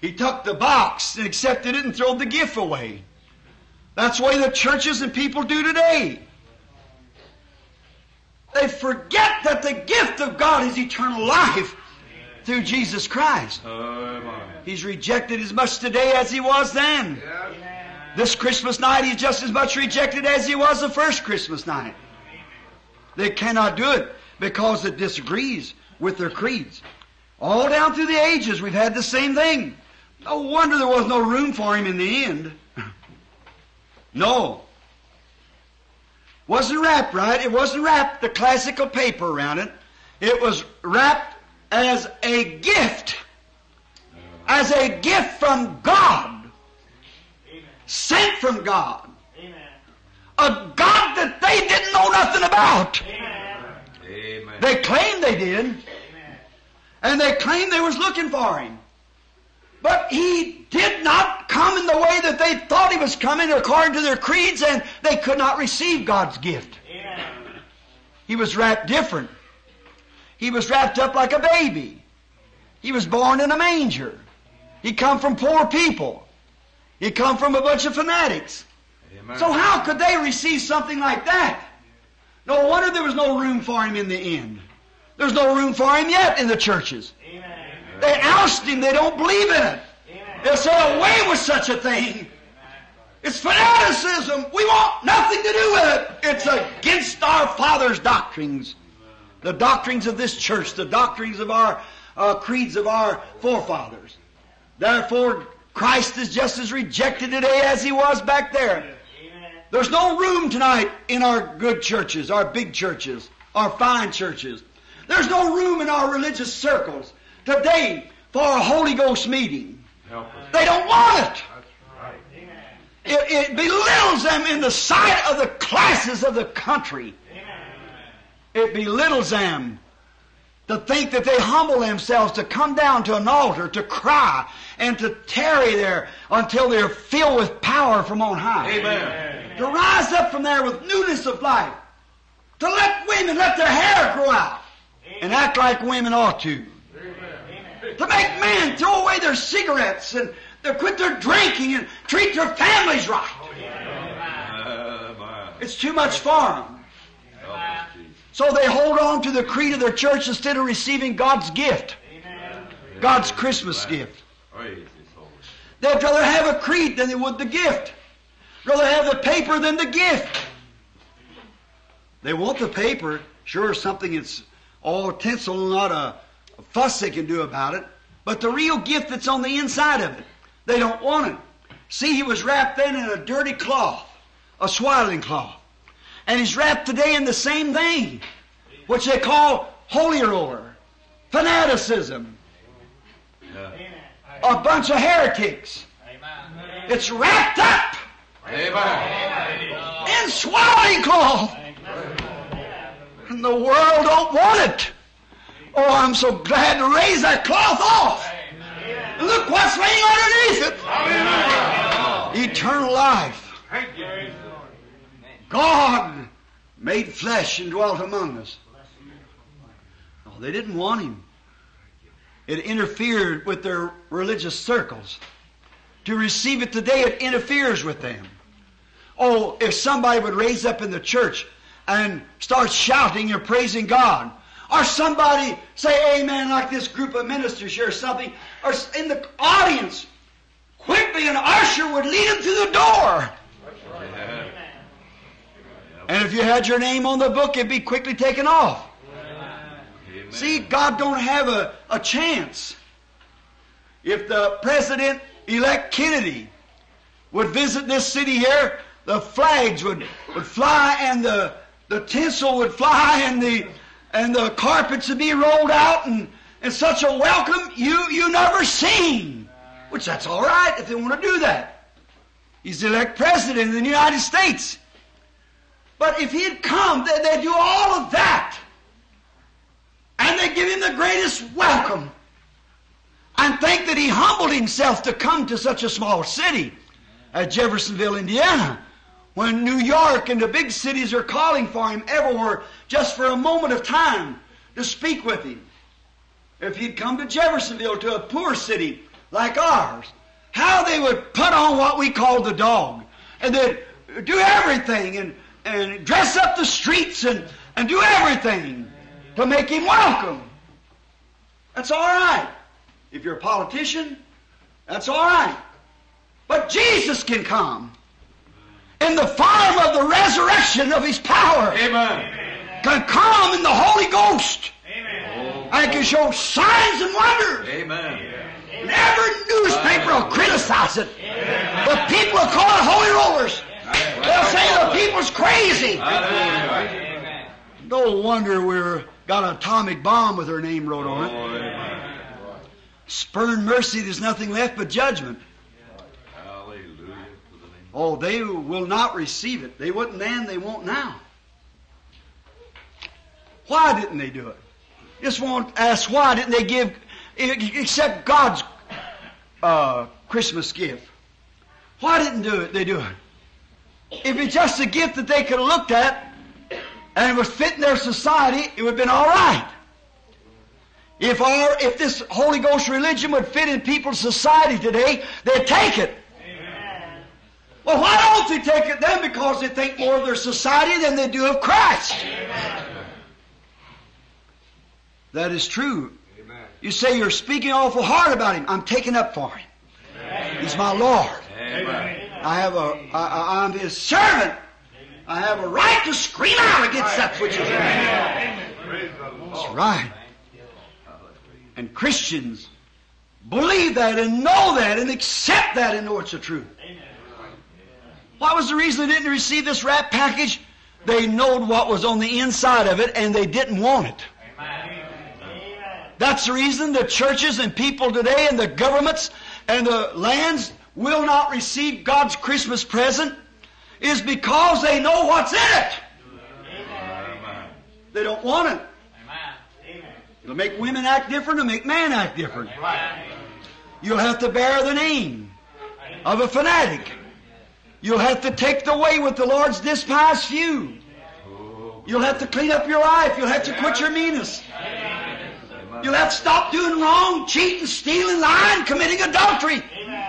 He took the box and accepted it and threw the gift away. That's the way the churches and people do today. They forget that the gift of God is eternal life through Jesus Christ. He's rejected as much today as He was then. This Christmas night He's just as much rejected as He was the first Christmas night. They cannot do it because it disagrees with their creeds. All down through the ages we've had the same thing. No wonder there was no room for Him in the end. No. Wasn't wrapped right. It wasn't wrapped the classical paper around it. It was wrapped as a gift. As a gift from God. Amen. Sent from God. Amen. A God that they didn't know nothing about. Amen. They claimed they did. Amen. And they claimed they was looking for Him. But He did not come in the way that they thought He was coming according to their creeds, and they could not receive God's gift. Amen. He was wrapped different. He was wrapped up like a baby. He was born in a manger. He come from poor people. He come from a bunch of fanatics. Amen. So how could they receive something like that? No wonder there was no room for Him in the end. There's no room for Him yet in the churches. Amen. They oust Him. They don't believe in it. They'll say, away with such a thing. It's fanaticism. We want nothing to do with it. It's against our Father's doctrines. The doctrines of this church. The doctrines of our creeds of our forefathers. Therefore, Christ is just as rejected today as He was back there. There's no room tonight in our good churches, our big churches, our fine churches. There's no room in our religious circles today for a Holy Ghost meeting. They don't want it. It belittles them in the sight of the classes of the country. It belittles them to think that they humble themselves to come down to an altar to cry and to tarry there until they're filled with power from on high. Amen. To rise up from there with newness of life. To let women let their hair grow out and act like women ought to. To make men throw away their cigarettes and to quit their drinking and treat their families right. It's too much for them. So they hold on to the creed of their church instead of receiving God's gift. God's Christmas gift. They'd rather have a creed than they would the gift. Rather have the paper than the gift. They want the paper. Sure, something that's all tinsel, not a fuss they can do about it, but the real gift that's on the inside of it, they don't want it. See, He was wrapped then in a dirty cloth, a swaddling cloth, and He's wrapped today in the same thing, which they call holy roller, fanaticism, a bunch of heretics. Amen. It's wrapped up. Amen. In swaddling cloth. in the world don't want it. Oh, I'm so glad to raise that cloth off. Amen. Look what's laying underneath it. Hallelujah. Eternal life. Thank you. God made flesh and dwelt among us. No, they didn't want Him. It interfered with their religious circles. To receive it today, it interferes with them. Oh, if somebody would raise up in the church and start shouting and praising God, or somebody say amen like this group of ministers here or something, or in the audience, quickly an usher would lead them to the door. Yeah. And if you had your name on the book, it'd be quickly taken off. Amen. See, God don't have a chance. If the President-elect Kennedy would visit this city here, the flags would fly, and the tinsel would fly, and the carpets would be rolled out, and such a welcome you never seen. Which that's all right if they want to do that. He's the elect president of the United States. But if he had come, they'd do all of that. And they give him the greatest welcome. And think that he humbled himself to come to such a small city as Jeffersonville, Indiana, when New York and the big cities are calling for him everywhere just for a moment of time to speak with him. If he'd come to Jeffersonville, to a poor city like ours, how they would put on what we call the dog, and they'd do everything, and dress up the streets, and do everything to make him welcome. That's all right. If you're a politician, that's all right. But Jesus can come in the form of the resurrection of His power. Amen. Can come in the Holy Ghost. Amen. And can show signs and wonders. Amen. And every newspaper will criticize it. Amen. The people will call it holy rollers. Amen. They'll say the people's crazy. Amen. No wonder we've got an atomic bomb with her name wrote on it. Amen. Spurn mercy, there's nothing left but judgment. Oh, they will not receive it. They wouldn't then, they won't now. Why didn't they do it? Just won't ask why didn't they give, accept God's Christmas gift. Why didn't they do it? If it's just a gift that they could have looked at and it would fit in their society, it would have been all right. If this Holy Ghost religion would fit in people's society today, they'd take it. Well, why don't they take it then? Because they think more of their society than they do of Christ. Amen. That is true. Amen. You say you're speaking awful hard about Him. I'm taking up for Him. Amen. He's my Lord. Amen. I'm His servant. Amen. I have a right to scream out against that which is wrong. That's right. And Christians believe that and know that and accept that and know it's the truth. Amen. What was the reason they didn't receive this wrap package? They knowed what was on the inside of it, and they didn't want it. Amen. That's the reason the churches and people today and the governments and the lands will not receive God's Christmas present, is because they know what's in it. Amen. They don't want it. Amen. It'll make women act different, it'll make man act different. Amen. You'll have to bear the name of a fanatic. You'll have to take the way with the Lord's despised few. You'll have to clean up your life. You'll have to quit your meanness. You'll have to stop doing wrong, cheating, stealing, lying, committing adultery.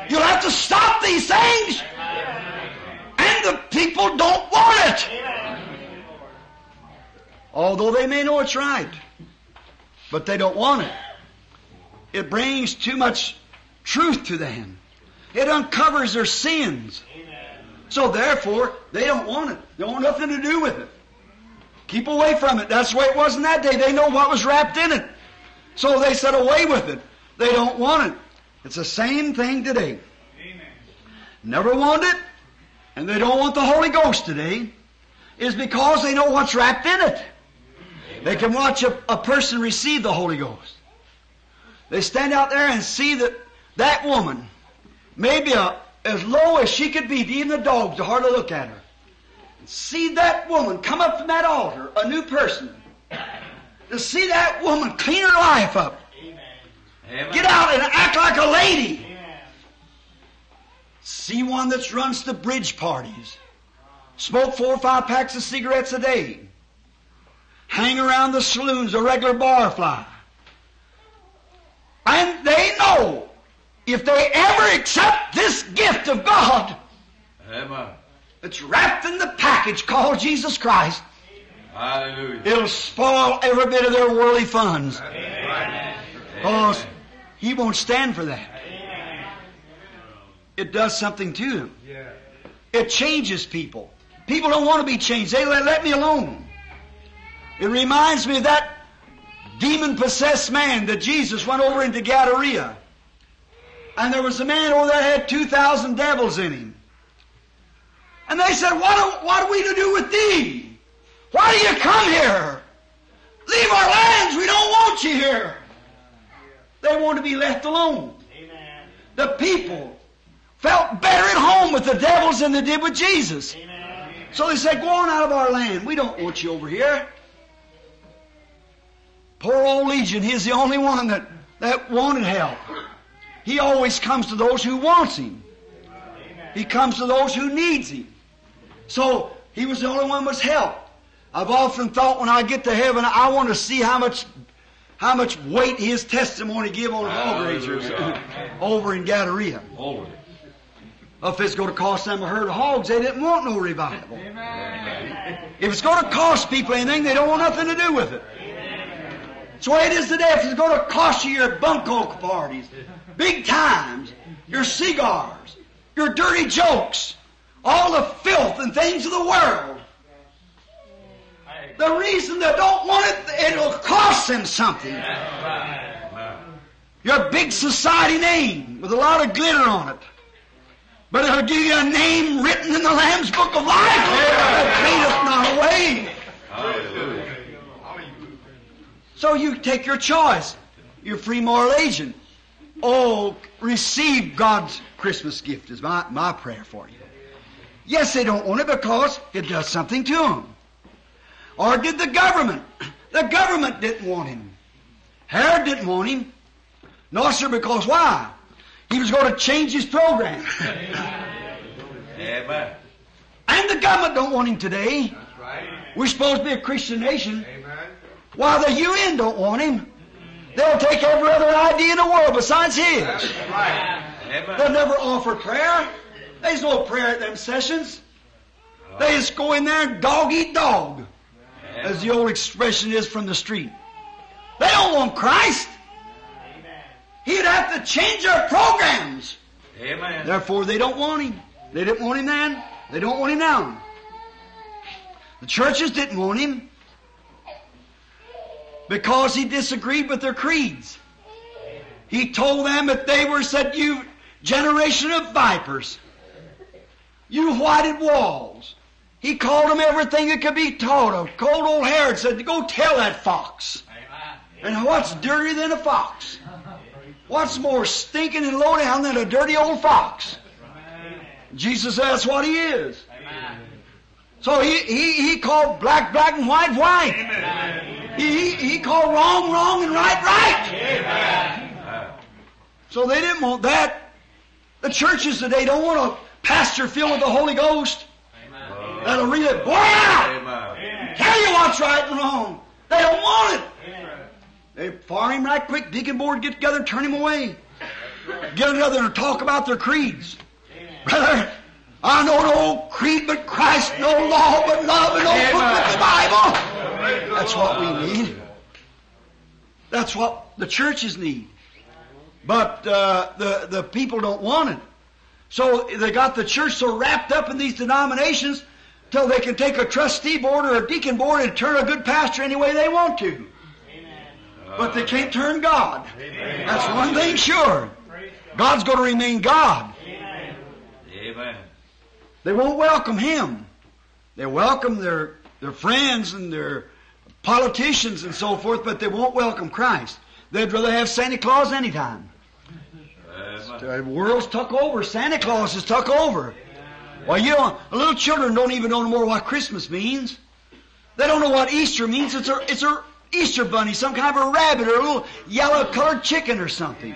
You'll have to stop these things. And the people don't want it. Although they may know it's right. But they don't want it. It brings too much truth to them. It uncovers their sins. So therefore, they don't want it. They want nothing to do with it. Keep away from it. That's the way it was in that day. They know what was wrapped in it. So they said away with it. They don't want it. It's the same thing today. Amen. Never want it, and they don't want the Holy Ghost today, is because they know what's wrapped in it. Amen. They can watch a person receive the Holy Ghost. They stand out there and see that woman, maybe as low as she could be, even the dogs to hardly look at her. See that woman come up from that altar, a new person, to see that woman clean her life up. Amen. Get out and act like a lady. Amen. See one that runs to bridge parties. Smoke 4 or 5 packs of cigarettes a day. Hang around the saloons, a regular barfly. And they know if they ever accept this gift of God, amen, it's wrapped in the package called Jesus Christ. Hallelujah. It'll spoil every bit of their worldly funds. Amen. Because He won't stand for that. Amen. It does something to them. Yeah. It changes people. People don't want to be changed. They let me alone. It reminds me of that demon-possessed man that Jesus went over into Gadarea. And there was a man over there that had 2,000 devils in him. And they said, what are we to do with thee? Why do you come here? Leave our lands. We don't want you here. They want to be left alone. Amen. The people felt better at home with the devils than they did with Jesus. Amen. So they said, go on out of our land. We don't want you over here. Poor old Legion, he's the only one that wanted help. He always comes to those who wants Him. He comes to those who needs Him. So He was the only one that was helped. I've often thought when I get to heaven, I want to see how much weight His testimony give on hog raisers over in Gadarea. If it's going to cost them a herd of hogs, they didn't want no revival. Amen. If it's going to cost people anything, they don't want nothing to do with it. That's why it is today. If it's going to cost you your buncoke parties, big times, your cigars, your dirty jokes, all the filth and things of the world, the reason they don't want it, it'll cost them something. Your big society name with a lot of glitter on it, but it'll give you a name written in the Lamb's Book of Life that fadeth not away. Hallelujah. So you take your choice. You're free moral agent. Oh, receive God's Christmas gift is my prayer for you. Yes, they don't want it because it does something to them. Or did the government? The government didn't want Him. Herod didn't want Him. No, sir, because why? He was going to change his program. Amen. And the government don't want Him today. That's right. We're supposed to be a Christian nation. Amen. Why, the UN don't want Him. They'll take every other idea in the world besides His. They'll never offer prayer. There's no prayer at them sessions. They just go in there and dog eat dog, as the old expression is from the street. They don't want Christ. He'd have to change their programs. Therefore, they don't want Him. They didn't want Him then. They don't want Him now. The churches didn't want Him. Because He disagreed with their creeds. He told them that they were, said, you generation of vipers. You whited walls. He called them everything that could be taught of. Cold old Herod said, go tell that fox. And what's dirtier than a fox? What's more stinking and low down than a dirty old fox? Jesus said, that's what He is. So he called black, black, and white, white. Amen. He called wrong, wrong, and right, right. Amen. So they didn't want that. The churches today don't want a pastor filled with the Holy Ghost. Amen. That'll read it, boy, out. Amen. Tell you what's right and wrong. They don't want it. Amen. They fire him right quick, deacon board, get together and turn him away. Get together and talk about their creeds. Amen. Brother, I know no creed but Christ, no law but love, and no book but the Bible. That's what we need. That's what the churches need. But the people don't want it. So they got the church so wrapped up in these denominations till they can take a trustee board or a deacon board and turn a good pastor any way they want to. Amen. But they can't turn God. Amen. That's one thing sure. God's going to remain God. Amen. They won't welcome Him. They welcome their friends and their politicians and so forth, but they won't welcome Christ. They'd rather have Santa Claus anytime. The world's tuck over. Santa Claus is tuck over. Well, you know, little children don't even know no more what Christmas means. They don't know what Easter means. It's a Easter bunny, some kind of a rabbit, or a little yellow-colored chicken or something.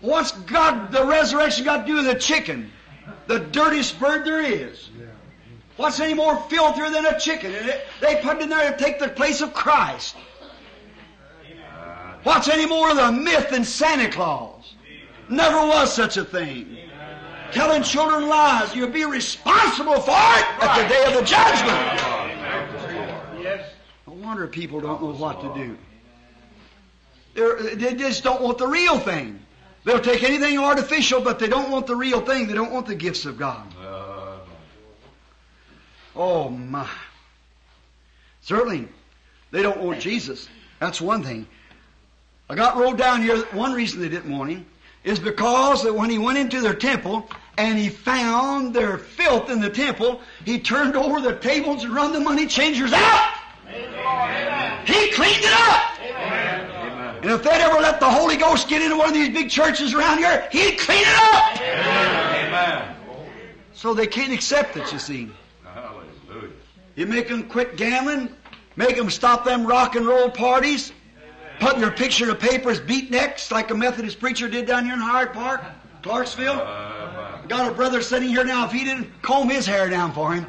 What's God, the resurrection, got to do with a chicken? The dirtiest bird there is. What's any more filthier than a chicken? They put it in there to take the place of Christ. What's any more of a myth than Santa Claus? Never was such a thing. Telling children lies, you'll be responsible for it at the day of the judgment. No wonder people don't know what to do. They just don't want the real thing. They'll take anything artificial, but they don't want the real thing. They don't want the gifts of God. Oh, my. Certainly, they don't want Jesus. That's one thing. I got rolled down here. One reason they didn't want him is because that when he went into their temple and he found their filth in the temple, he turned over the tables and run the money changers out. Amen. He cleaned it up. Amen. And if they'd ever let the Holy Ghost get into one of these big churches around here, he'd clean it up. Amen. So they can't accept it, you see. Hallelujah. You make them quit gambling, make them stop them rock and roll parties, putting their picture in the paper as beatniks, like a Methodist preacher did down here in Hyde Park, Clarksville. Got a brother sitting here now, if he didn't comb his hair down for him,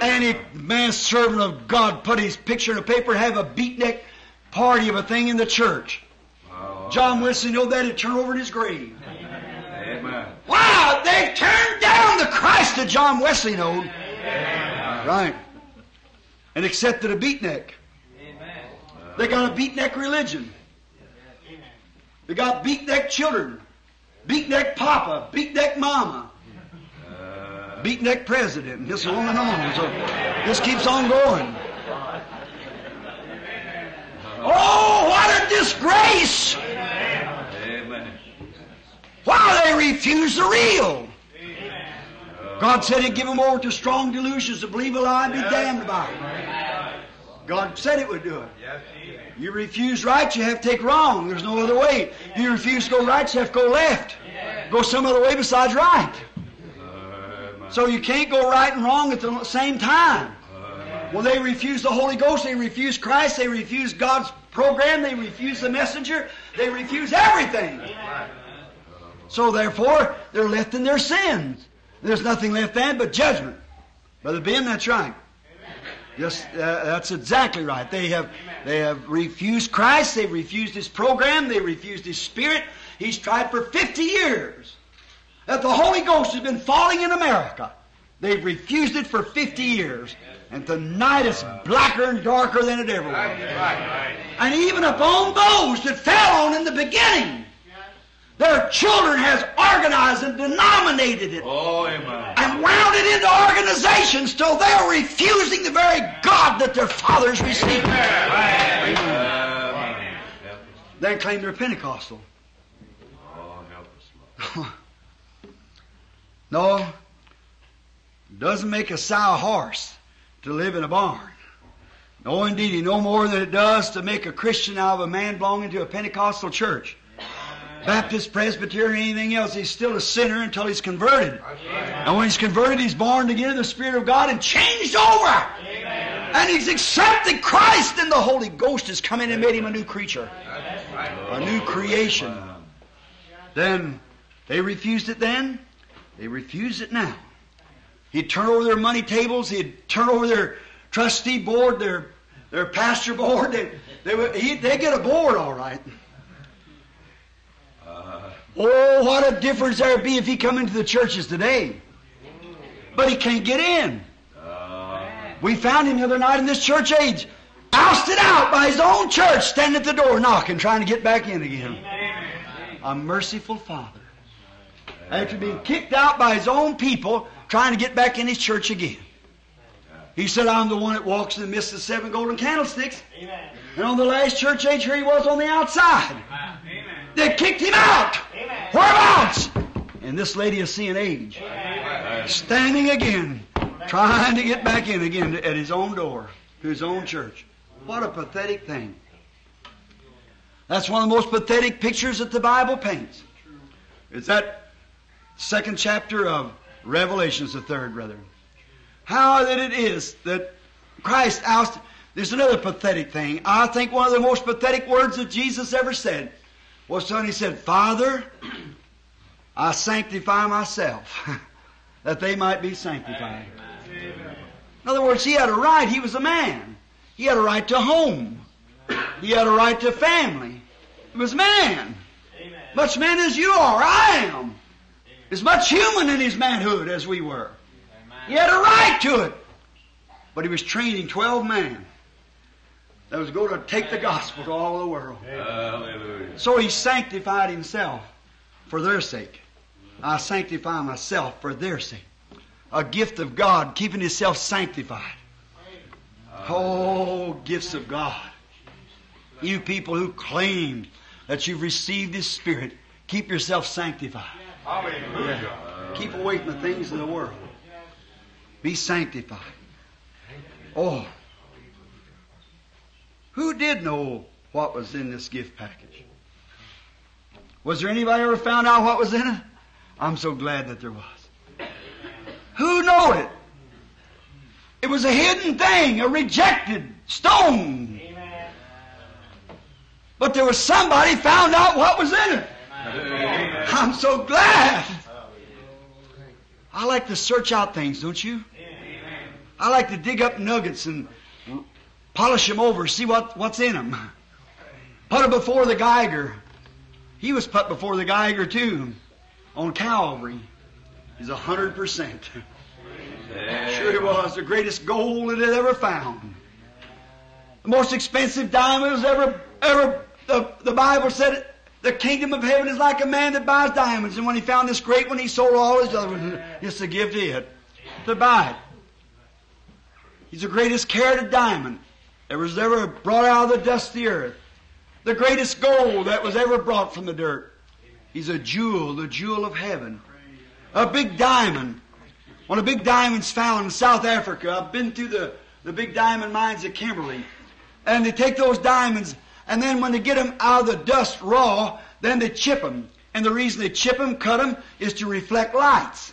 any man servant of God put his picture in the paper and have a beatnik party of a thing in the church. John Wesley knew that, he'd turn over in his grave. Amen. Wow, they turned down the Christ that John Wesley knew. Right. And accepted a beatnik. They got a beatnik religion. They got beatnik children, beatnik papa, beatnik mama, beatnik president, and just on and on. So this keeps on going. Oh, what a disgrace! Why they refuse the real? God said He'd give them over to strong delusions to believe a lie and be damned by it. God said it would do it. You refuse right, you have to take wrong. There's no other way. You refuse to go right, you have to go left. Go some other way besides right. So you can't go right and wrong at the same time. Well, they refuse the Holy Ghost, they refuse Christ, they refuse God's program, they refuse the messenger, they refuse everything. So therefore, they're left in their sins. There's nothing left then but judgment. Brother Ben, that's right. Yes, that's exactly right. They have refused Christ. They've refused His program. They refused His Spirit. He's tried for 50 years. That the Holy Ghost has been falling in America. They've refused it for 50 years. And tonight it's blacker and darker than it ever was. And even upon those that fell on in the beginning, their children has organized and denominated it. Oh, amen. And wound it into organizations till they're refusing the very God that their fathers received. Amen. Amen. They claim they're Pentecostal. Oh, help us, Lord. No, it doesn't make a sow horse to live in a barn. No, indeedy, no more than it does to make a Christian out of a man belonging to a Pentecostal church. Baptist, Presbyterian, anything else, he's still a sinner until he's converted. Amen. And when he's converted, he's born again in the Spirit of God and changed over. Amen. And he's accepted Christ, and the Holy Ghost has come in and made him a new creature, a new creation. Then they refused it then. They refuse it now. He'd turn over their money tables. He'd turn over their trustee board, their pastor board. They get a board, all right. Oh, what a difference there would be if he come into the churches today. But he can't get in. We found him the other night in this church age, ousted out by his own church, standing at the door knocking, trying to get back in again. Amen. A merciful Father. After being kicked out by his own people, trying to get back in his church again. He said, I'm the one that walks in the midst of 7 golden candlesticks. Amen. And on the last church age, here he was on the outside. Amen. They kicked him out. Amen. Whereabouts? And this lady is seeing age. Amen. Standing again, trying to get back in again at his own door, to his own church. What a pathetic thing. That's one of the most pathetic pictures that the Bible paints. It's that 2nd chapter of Revelation, the 3rd, brethren. How that it is that Christ ousted. There's another pathetic thing. I think one of the most pathetic words that Jesus ever said was when he said, Father, I sanctify myself, that they might be sanctified. Amen. In other words, he had a right. He was a man. He had a right to home. He had a right to family. He was man. Amen. Much man as you are, I am. Amen. As much human in his manhood as we were. Amen. He had a right to it. But he was training 12 men that was going to take the gospel to all the world. Amen. So he sanctified himself for their sake. I sanctify myself for their sake. A gift of God, keeping himself sanctified. Oh, gifts of God. You people who claim that you've received His Spirit, keep yourself sanctified. Yeah. Keep away from the things of the world. Be sanctified. Oh, who did know what was in this gift package? Was there anybody ever found out what was in it? I'm so glad that there was. Who knew it? It was a hidden thing, a rejected stone. But there was somebody found out what was in it. Amen. I'm so glad. I like to search out things, don't you? Amen. I like to dig up nuggets and polish them over, see what's in them. Put them before the Geiger. He was put before the Geiger too, on Calvary. He's 100%. Sure he was. The greatest gold that it ever found. The most expensive diamond was ever. The Bible said it, the kingdom of heaven is like a man that buys diamonds. And when he found this great one, he sold all his other ones. It's to give to buy it. He's the greatest carat of diamond that was ever brought out of the dust of the earth. The greatest gold that was ever brought from the dirt. He's a jewel, the jewel of heaven. A big diamond. When a big diamond's found in South Africa, I've been through the big diamond mines at Kimberley. And they take those diamonds, and then when they get them out of the dust raw, then they chip them. And the reason they chip them, cut them, is to reflect lights.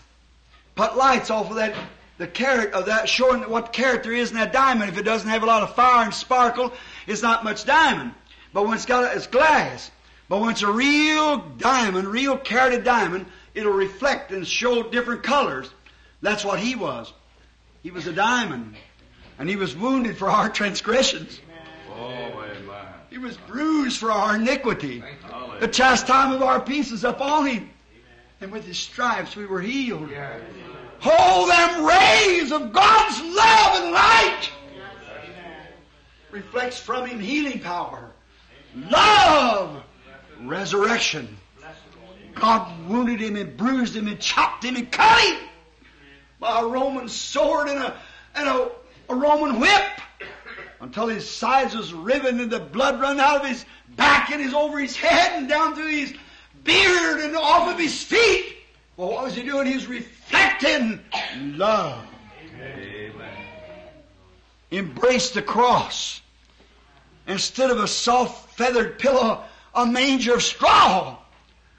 Put lights off of that, the carat of that, showing what carat there is in that diamond. If it doesn't have a lot of fire and sparkle, it's not much diamond. But when it's got it's glass. But when it's a real diamond, real carated diamond, it'll reflect and show different colors. That's what he was. He was a diamond. And he was wounded for our transgressions. He was bruised for our iniquity. The chastisement of our peace is upon him. And with his stripes we were healed. Oh, them rays of God's love and light reflects from him healing power, love, resurrection. God wounded him and bruised him and chopped him and cut him by a Roman sword and a Roman whip, until his sides was riven and the blood run out of his back and over his head and down through his beard and off of his feet. Well, what was he doing? He was reflecting love. Amen. Embraced the cross. Instead of a soft feathered pillow, a manger of straw.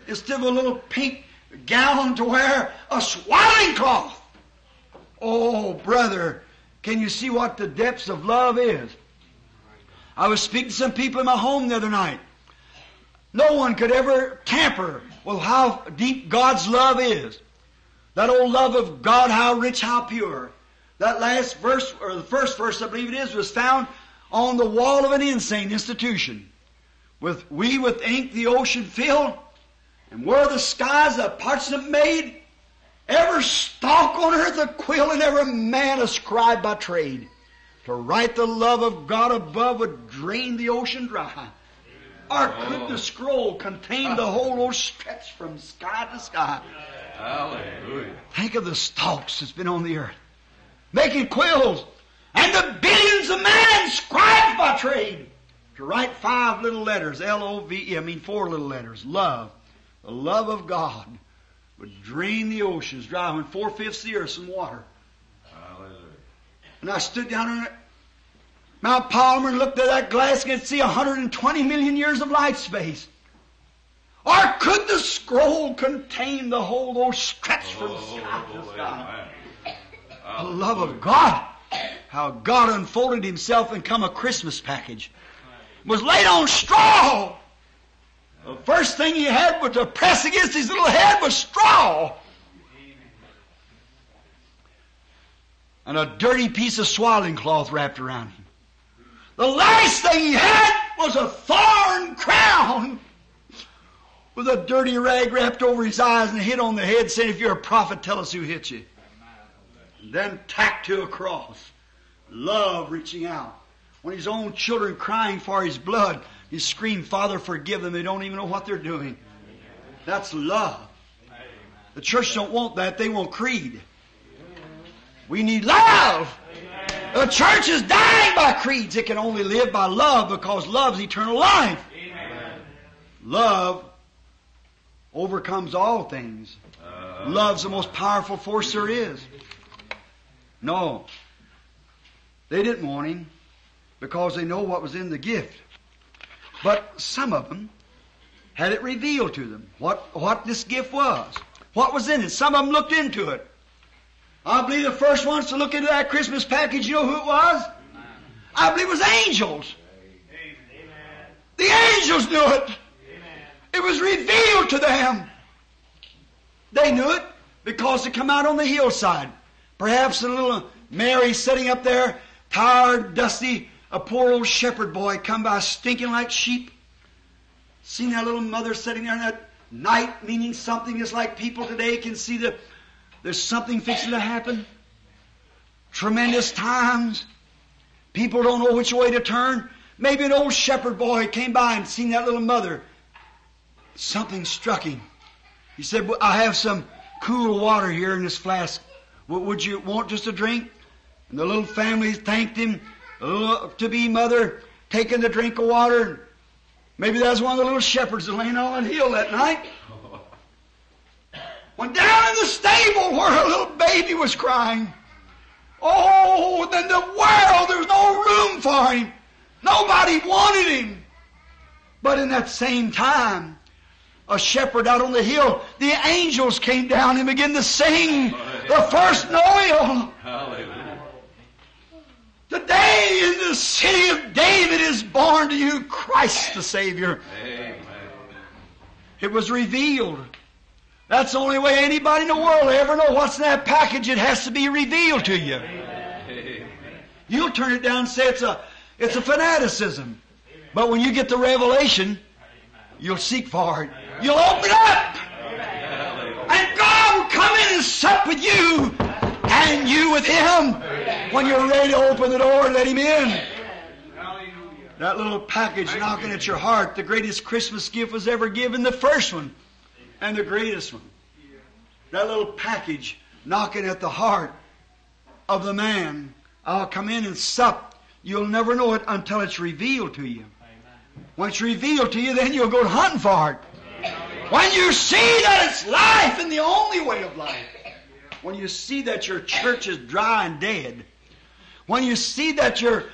Instead of a little pink gown to wear, a swaddling cloth. Oh, brother, can you see what the depths of love is? I was speaking to some people in my home the other night. No one could ever tamper with how deep God's love is. That old love of God, how rich, how pure. That last verse, or the first verse, I believe it is, was found on the wall of an insane institution. With ink the ocean filled, and were the skies a parchment made, every stalk on earth a quill, and every man a scribe by trade. To write the love of God above would drain the ocean dry. Or could the scroll contain the whole old stretch from sky to sky? Hallelujah. Think of the stalks that's been on the earth, making quills, and the billions of men scribes by trade. To write 5 little letters, L-O-V-E, 4 little letters, love, the love of God, would drain the oceans dry, when 4/5 the earth in water. Hallelujah. And I stood down on Mount Palmer and looked at that glass and could see 120 million years of light space. Or could the scroll contain the whole old stretch from sky to sky? The love of God how God unfolded Himself and come a Christmas package. It was laid on straw. The first thing He had was to press against His little head was straw. And a dirty piece of swaddling cloth wrapped around Him. The last thing He had was a thorn crown with a dirty rag wrapped over His eyes and a hit on the head saying, "If you're a prophet, tell us who hit you." And then tacked to a cross. Love reaching out. When His own children crying for His blood, He screamed, "Father, forgive them. They don't even know what they're doing." That's love. The church don't want that. They want creed. We need love. Amen. The church is dying by creeds. It can only live by love because love's eternal life. Amen. Love overcomes all things. Love's the most powerful force there is. No. They didn't want Him because they know what was in the gift. But some of them had it revealed to them what this gift was. What was in it. Some of them looked into it. I believe the first ones to look into that Christmas package, you know who it was? I believe it was angels. Amen. The angels knew it. Amen. It was revealed to them. They knew it because it came out on the hillside. Perhaps a little Mary sitting up there, tired, dusty, a poor old shepherd boy come by stinking like sheep. Seen that little mother sitting there in that night, meaning something just like people today can see the... There's something fixing to happen. Tremendous times. People don't know which way to turn. Maybe an old shepherd boy came by and seen that little mother. Something struck him. He said, "Well, I have some cool water here in this flask. Would you want just a drink?" And the little family thanked him. The little to-be mother taking the drink of water. Maybe that was one of the little shepherds that laying on that hill that night. When down in the stable where a little baby was crying, oh, then the world, there was no room for Him. Nobody wanted Him. But in that same time, a shepherd out on the hill, the angels came down and began to sing the first Noel. Hallelujah. Today in the city of David is born to you Christ the Savior. Amen. It was revealed. That's the only way anybody in the world will ever know what's in that package. It has to be revealed to you. Amen. You'll turn it down and say it's a fanaticism. Amen. But when you get the revelation, you'll seek for it. Amen. You'll open up. Amen. And God will come in and sup with you and you with Him. Amen. When you're ready to open the door and let Him in. Amen. That little package knocking at your heart, the greatest Christmas gift was ever given, the first one. And the greatest one. That little package knocking at the heart of the man. "I'll come in and sup." You'll never know it until it's revealed to you. Once it's revealed to you, then you'll go hunting for it. When you see that it's life and the only way of life. When you see that your church is dry and dead. When you see that your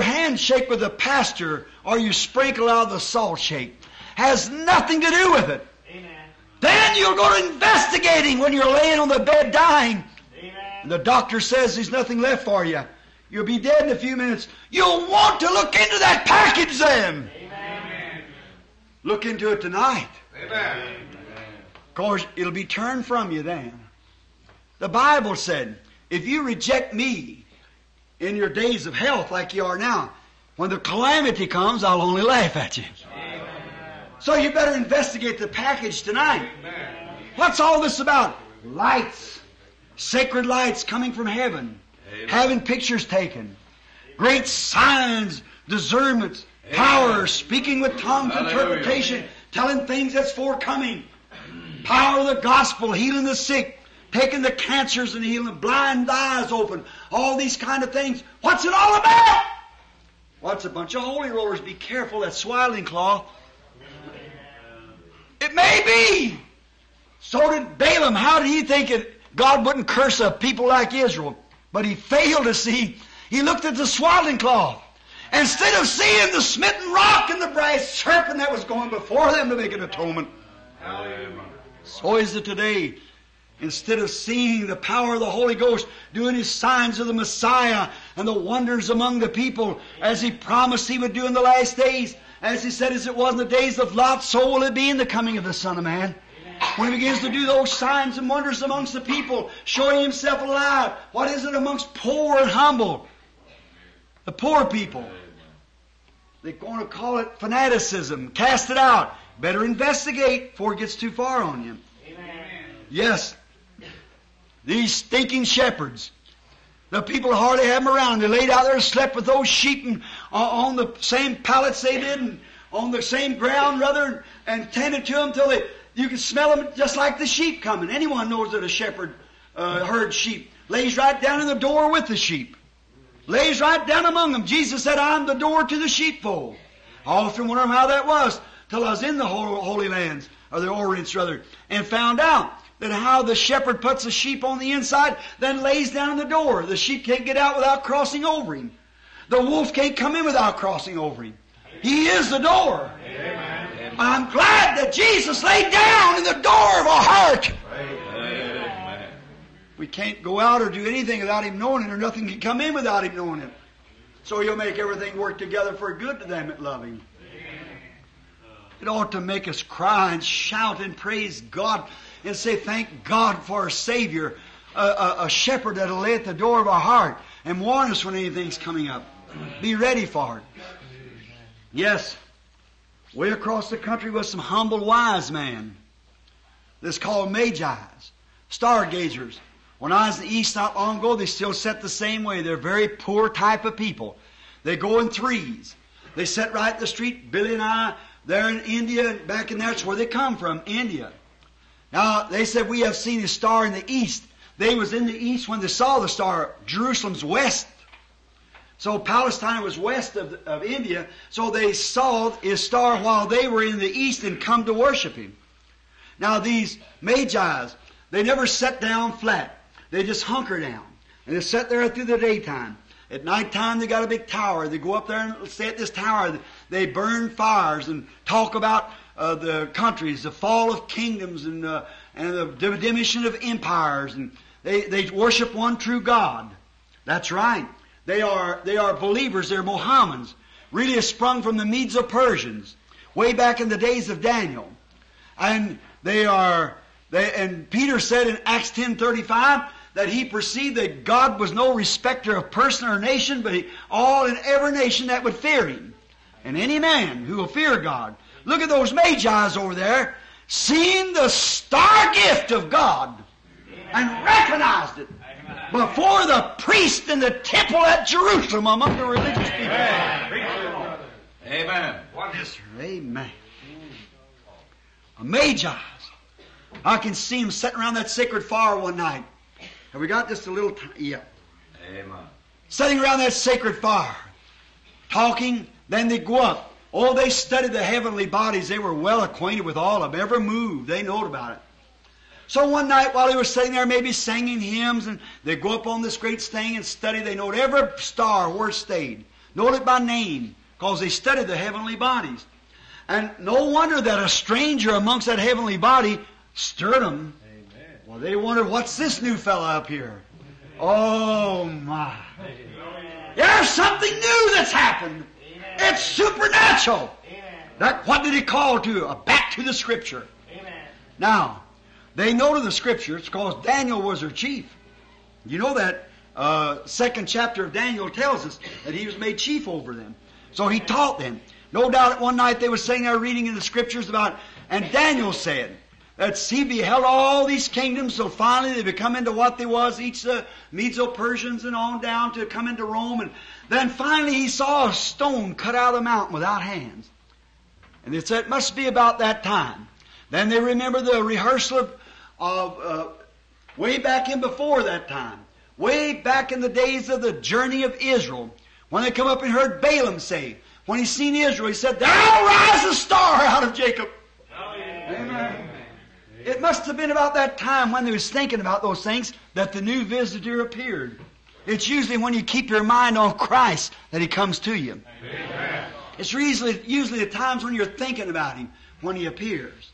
handshake with the pastor or you sprinkle out the salt shake has nothing to do with it. Then you'll go to investigating when you're laying on the bed dying. Amen. And the doctor says there's nothing left for you. You'll be dead in a few minutes. You'll want to look into that package then. Amen. Look into it tonight. Amen. Of course, it'll be turned from you then. The Bible said, if you reject me in your days of health like you are now, when the calamity comes, I'll only laugh at you. So you better investigate the package tonight. Amen. What's all this about? Lights. Sacred lights coming from heaven. Amen. Having pictures taken. Amen. Great signs, discernments, amen, power, speaking with tongues, hallelujah, interpretation, amen, telling things that's forthcoming. Power of the gospel, healing the sick, taking the cancers and healing, blind eyes open, all these kind of things. What's it all about? Well, it's a bunch of holy rollers. Be careful, that swaddling cloth. It may be. So did Balaam. How did he think it? God wouldn't curse a people like Israel? But he failed to see. He looked at the swaddling cloth. Instead of seeing the smitten rock and the brass serpent that was going before them to make an atonement. Hallelujah. So is it today. Instead of seeing the power of the Holy Ghost doing His signs of the Messiah and the wonders among the people as He promised He would do in the last days, as He said, as it was in the days of Lot, so will it be in the coming of the Son of Man. When He begins to do those signs and wonders amongst the people, showing Himself alive, what is it amongst poor and humble? The poor people. They're going to call it fanaticism. Cast it out. Better investigate before it gets too far on you. Amen. Yes. These stinking shepherds. The people hardly had them around. They laid out there and slept with those sheep and, on the same pallets they did and on the same ground, rather, and tended to them until they... You can smell them just like the sheep coming. Anyone knows that a shepherd herds sheep. Lays right down in the door with the sheep. Lays right down among them. Jesus said, I'm the door to the sheepfold. I often wonder how that was till I was in the Holy Lands, or the Orients rather, and found out that how the shepherd puts the sheep on the inside, then lays down in the door. The sheep can't get out without crossing over him. The wolf can't come in without crossing over him. He is the door. Amen. I'm glad that Jesus laid down in the door of our heart. Amen. We can't go out or do anything without Him knowing it, or nothing can come in without Him knowing it. So He'll make everything work together for good to them that love Him. It ought to make us cry and shout and praise God and say, thank God for a Savior, a shepherd that will lay at the door of our heart and warn us when anything's coming up. Be ready for it. Yes. Way across the country was some humble wise man that's called Magi's, stargazers. When I was in the East not long ago, they still set the same way. They're a very poor type of people. They go in threes. They set right in the street. Billy and I, they're in India, and back in there, that's where they come from, India. Now, they said, we have seen a star in the east. They was in the east when they saw the star. Jerusalem's west. So Palestine was west of India. So they saw his star while they were in the east and come to worship him. Now these Magi's, they never sat down flat. They just hunker down. And they sat there through the daytime. At nighttime, they got a big tower. They go up there and stay at this tower. They burn fires and talk about the countries, the fall of kingdoms, and the diminution of empires, and they worship one true God. That's right. They are believers. They're Mohammedans. Really, sprung from the Medes of Persians, way back in the days of Daniel. And And Peter said in Acts 10:35 that he perceived that God was no respecter of person or nation, but all in every nation that would fear Him, and any man who will fear God. Look at those Magi's over there, seeing the star gift of God and recognized it before the priest in the temple at Jerusalem among the religious people. Amen. Amen. Yes, sir. Amen. A Magi's. I can see them sitting around that sacred fire one night. Have we got just a little time? Yeah. Amen. Sitting around that sacred fire, talking, then they go up. Oh, they studied the heavenly bodies. They were well acquainted with all of them. Every move, they know about it. So one night while they were sitting there, maybe singing hymns, and they go up on this great thing and study. They note every star where it stayed. Note it by name, because they studied the heavenly bodies. And no wonder that a stranger amongst that heavenly body stirred them. Amen. Well, they wondered, what's this new fella up here? Oh, my. There's something new that's happened. It's supernatural. Amen. That, what did he call to? Back to the Scripture. Amen. Now, they know to the Scriptures because Daniel was their chief. You know that second chapter of Daniel tells us that he was made chief over them. So he taught them. No doubt one night they were sitting there reading in the Scriptures about, and Daniel said that he beheld all these kingdoms, so finally they become into what they was, each the Medo-Persians and on down to come into Rome. And then finally he saw a stone cut out of the mountain without hands. And they said, it must be about that time. Then they remember the rehearsal of way back in before that time, way back in the days of the journey of Israel, when they come up and heard Balaam say, when he seen Israel, he said, there rises a star out of Jacob. It must have been about that time when they was thinking about those things that the new visitor appeared. It's usually when you keep your mind on Christ that He comes to you. Amen. It's usually the times when you're thinking about Him when He appears.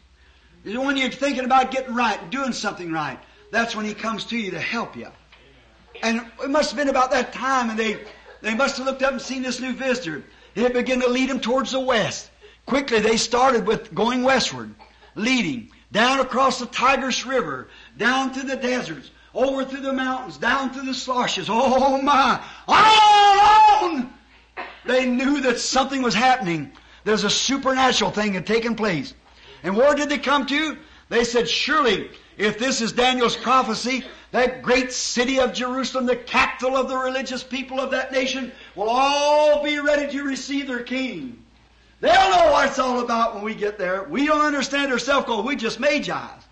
It's when you're thinking about getting right and doing something right. that's when He comes to you to help you. And it must have been about that time, and they must have looked up and seen this new visitor. It began to lead them towards the west. Quickly, they started with going westward, leading down across the Tigris River, down to the deserts, over through the mountains, down through the sloshes. Oh, my! On! They knew that something was happening. There's a supernatural thing had taken place. And where did they come to? They said, surely, if this is Daniel's prophecy, that great city of Jerusalem, the capital of the religious people of that nation, will all be ready to receive their king. They'll know what it's all about when we get there. We don't understand ourselves because we just Magi's.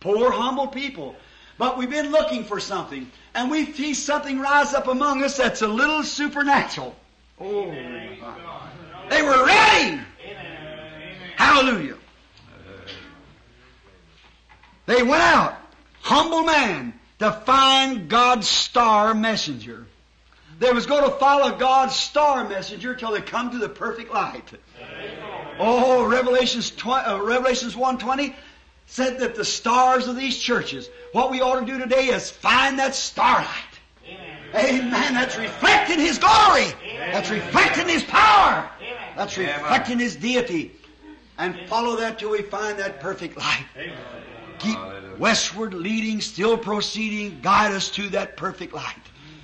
Poor, humble people. But we've been looking for something. And we've seen something rise up among us that's a little supernatural. Oh, my God. They were ready. Amen. Hallelujah. They went out, humble man, to find God's star messenger. They was going to follow God's star messenger till they come to the perfect light. Amen. Oh, Revelations 1:20 said that the stars of these churches, what we ought to do today is find that starlight. Amen. Amen. That's reflecting His glory. Amen. That's reflecting His power. Amen. That's reflecting His deity. And follow that till we find that perfect light. Amen. Keep westward leading, still proceeding. Guide us to that perfect light.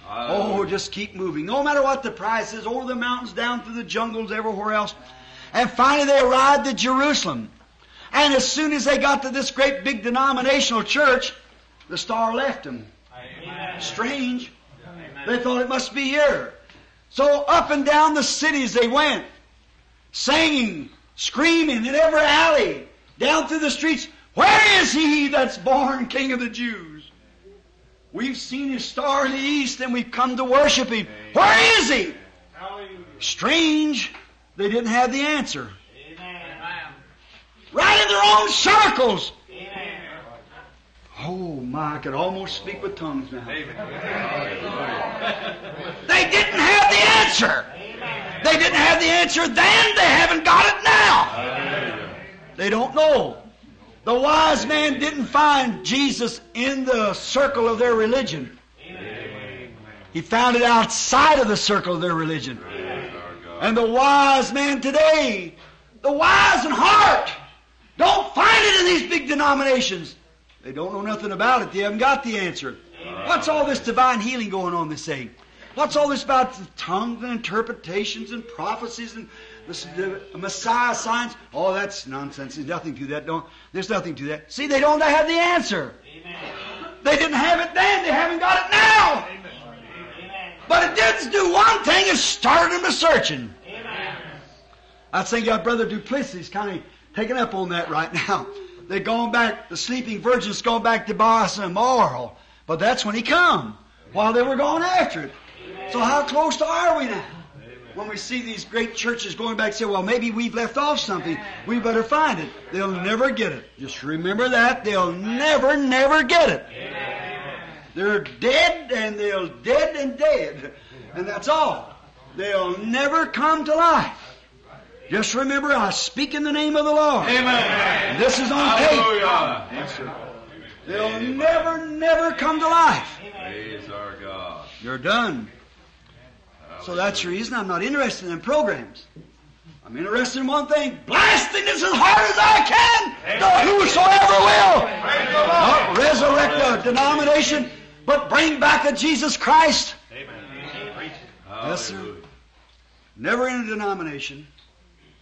Hallelujah. Oh, just keep moving. No matter what the price is, over the mountains, down through the jungles, everywhere else. And finally they arrived at Jerusalem. And as soon as they got to this great big denominational church, the star left them. Amen. Strange. Amen. They thought it must be here. So up and down the cities they went, singing, screaming in every alley, down through the streets. Where is He that's born King of the Jews? We've seen His star in the east and we've come to worship Him. Where is He? Strange, they didn't have the answer. Right in their own circles. Oh my, I could almost speak with tongues now. They didn't have the answer. They didn't have the answer then, they haven't got it now. They don't know. The wise man didn't find Jesus in the circle of their religion. Amen. He found it outside of the circle of their religion. Amen. And the wise man today, the wise in heart, don't find it in these big denominations. They don't know nothing about it. They haven't got the answer. Amen. What's all this divine healing going on, they say? What's all this about the tongues and interpretations and prophecies and the Messiah signs? Oh, that's nonsense. There's nothing to that. There's nothing to that. See, they don't have the answer. Amen. They didn't have it then. They haven't got it now. Amen. But it did do one thing. It started them to searching. Amen. I think our brother Duplessis is kind of taking up on that right now. They're going back. The sleeping virgin's going back to Boaz and Moral. But that's when he come, while they were going after it. Amen. So how close are we now? When we see these great churches going back and say, well, maybe we've left off something. We better find it. They'll never get it. Just remember that. They'll never, never get it. Amen. They're dead and they'll dead and dead. And that's all. They'll never come to life. Just remember, I speak in the name of the Lord. Amen. And this is on tape. Hallelujah. They'll never, never come to life. Praise our God. You're done. So that's the reason I'm not interested in programs. I'm interested in one thing, blasting this as hard as I can, to whosoever will. Not resurrect a denomination, but bring back a Jesus Christ. Amen. Yes, sir. Never in a denomination.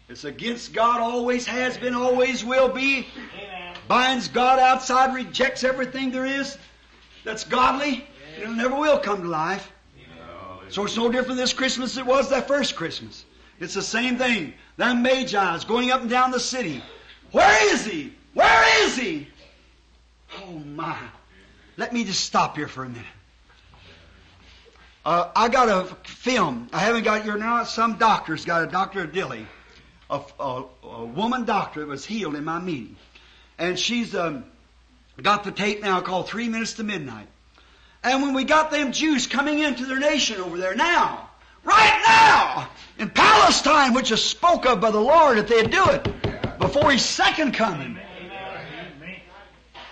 It's against God, always has been, always will be. Binds God outside, rejects everything there is that's godly, and it never will come to life. So it's no different this Christmas as it was that first Christmas. It's the same thing. That Magi is going up and down the city. Where is He? Where is He? Oh, my. Let me just stop here for a minute. I got a film. I haven't got your now. Some doctor's got a Dr. Dilly, a woman doctor that was healed in my meeting. And she's got the tape now called 3 Minutes to Midnight. And when we got them Jews coming into their nation over there now, right now, in Palestine, which is spoke of by the Lord that they'd do it before His second coming.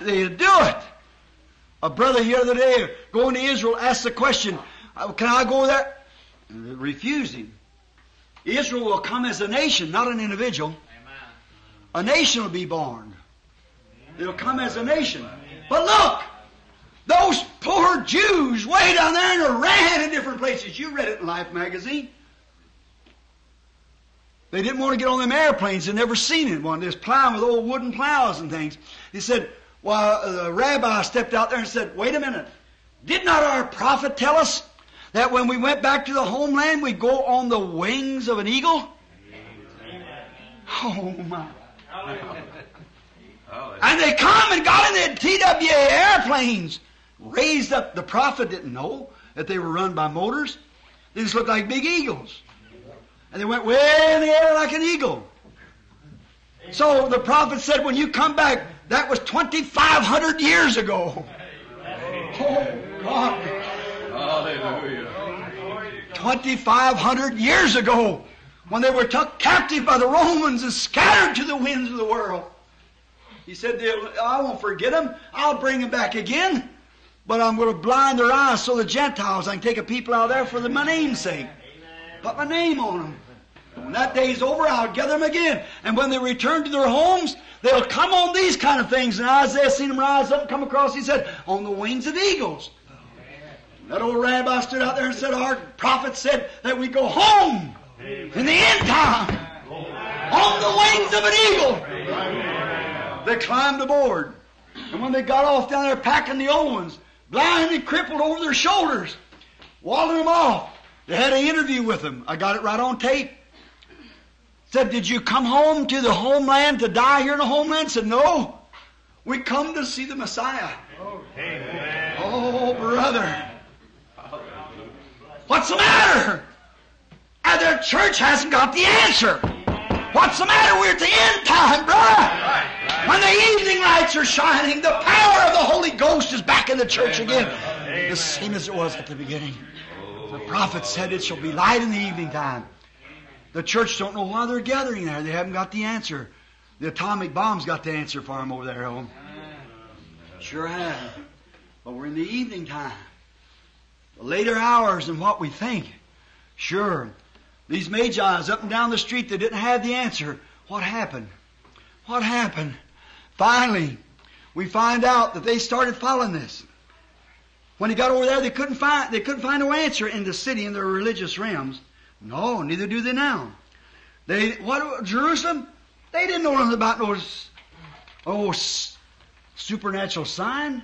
They'd do it. A brother the other day going to Israel asked the question, can I go there? And they refused him. Israel will come as a nation, not an individual. Amen. A nation will be born. Amen. It'll come as a nation. Amen. But look, those poor Jews way down there and they ran in different places. You read it in Life magazine. They didn't want to get on them airplanes. They'd never seen it one. They was plowing with old wooden plows and things. He said, well, the rabbi stepped out there and said, wait a minute. Did not our prophet tell us that when we went back to the homeland, we go on the wings of an eagle? Oh, my. And they come and got in their TWA airplanes. Raised up. The prophet didn't know that they were run by motors. They just looked like big eagles. And they went way in the air like an eagle. So the prophet said, when you come back, that was 2,500 years ago. Oh, God. Hallelujah. 2,500 years ago, when they were took captive by the Romans and scattered to the winds of the world. He said, I won't forget them. I'll bring them back again. But I'm going to blind their eyes so the Gentiles, I can take a people out there for my name's sake. Put my name on them. When that day's over, I'll gather them again. And when they return to their homes, they'll come on these kind of things. And Isaiah seen them rise up and come across, he said, on the wings of eagles. That old rabbi stood out there and said, our prophet said that we go home in the end time on the wings of an eagle. They climbed aboard. And when they got off down there packing the old ones, blind and crippled over their shoulders, walling them off, they had an interview with them. I got it right on tape. Said, did you come home to the homeland to die here in the homeland? Said, no. We come to see the Messiah. Amen. Oh, brother. What's the matter? And their church hasn't got the answer. What's the matter? We're at the end time, brother. When the evening lights are shining, the power of the Holy Ghost is back in the church again. The same as it was at the beginning. The prophet said it shall be light in the evening time. The church don't know why they're gathering there. They haven't got the answer. The atomic bomb's got the answer for them over there. Home. Sure have. But we're in the evening time. The later hours than what we think. Sure. These Magi's up and down the street, they didn't have the answer. What happened? What happened? Finally, we find out that they started following this. When he got over there, they couldn't find no answer in the city, in their religious realms. No, neither do they now. Jerusalem? They didn't know nothing about those supernatural sign.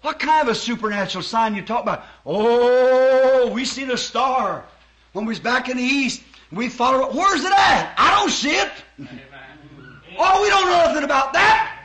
What kind of a supernatural sign you talk about? Oh, we seen a star when we was back in the east. We followed it. Where's it at? I don't see it. Amen. Oh, we don't know nothing about that.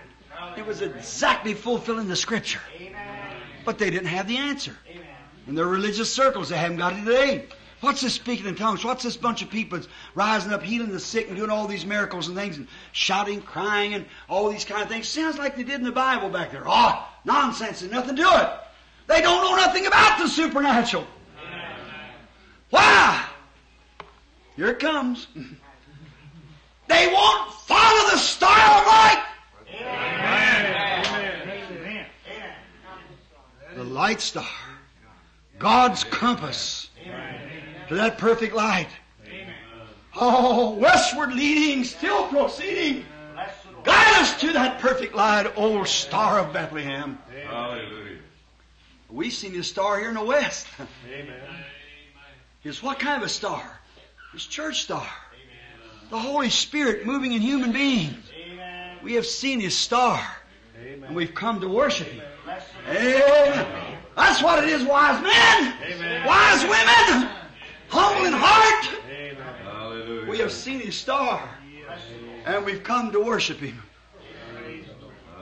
It was exactly fulfilling the Scripture. Amen. But they didn't have the answer. Amen. In their religious circles, they haven't got it today. What's this speaking in tongues? What's this bunch of people rising up, healing the sick and doing all these miracles and things and shouting, crying and all these kind of things? Sounds like they did in the Bible back there. Oh, nonsense. There's nothing to it. They don't know nothing about the supernatural. Amen. Why? Here it comes. They won't follow the star of light. Amen. Amen. The light star. God's compass. Amen. To that perfect light. Amen. Oh, westward leading, still proceeding. Guide us to that perfect light, O star of Bethlehem. Amen. Hallelujah. We've seen this star here in the west. Amen. It's what kind of a star? It's church star. The Holy Spirit moving in human beings. Amen. We have seen His star. Amen. And we've come to worship Him. Amen. That's what it is, wise men. Amen. Wise women. Humble in heart. Amen. We have seen His star. And we've come to worship Him.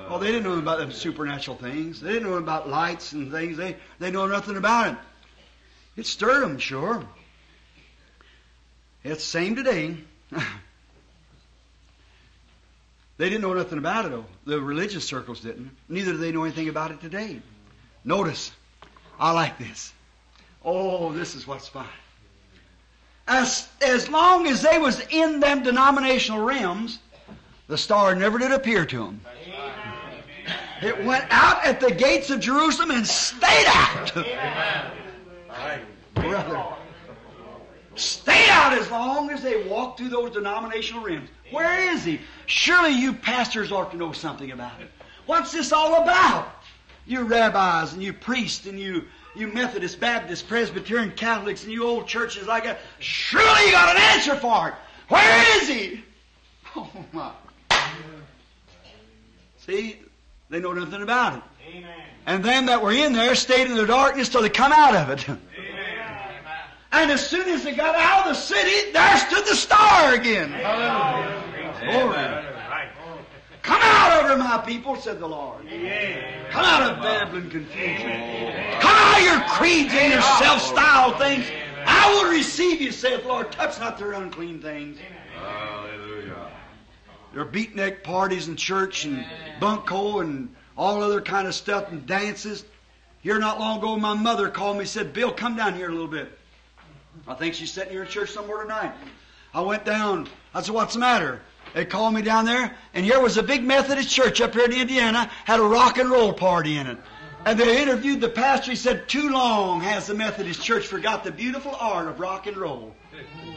Oh, they didn't know about them supernatural things. They didn't know about lights and things. They know nothing about it. It stirred them, sure. It's the same today. They didn't know nothing about it, though. The religious circles didn't. Neither do they know anything about it today. Notice, I like this. Oh, this is what's fine. As long as they was in them denominational realms, the star never did appear to them. It went out at the gates of Jerusalem and stayed out. Amen. Brother, stayed out as long as they walked through those denominational rims. Where is he? Surely you pastors ought to know something about it. What's this all about? You rabbis and you priests and you Methodist, Baptist, Presbyterian, Catholics and you old churches like that. Surely you got an answer for it. Where is he? Oh my. See, they know nothing about it. Amen. And them that were in there stayed in the darkness till they come out of it. Amen. And as soon as they got out of the city, there stood the star again. Hallelujah. Glory. Come out of her, my people, said the Lord. Amen. Come out of Babylon confusion. Amen. Come out of your creeds and your self-styled things. Amen. I will receive you, saith the Lord. Touch not their unclean things. Hallelujah. Your beatnik parties in church and bunco and all other kind of stuff and dances. Here not long ago, my mother called me and said, Bill, come down here a little bit. I think she's sitting here in church somewhere tonight. I went down. I said, what's the matter? They called me down there, and here was a big Methodist church up here in Indiana, had a rock and roll party in it. And they interviewed the pastor. He said, too long has the Methodist church forgot the beautiful art of rock and roll.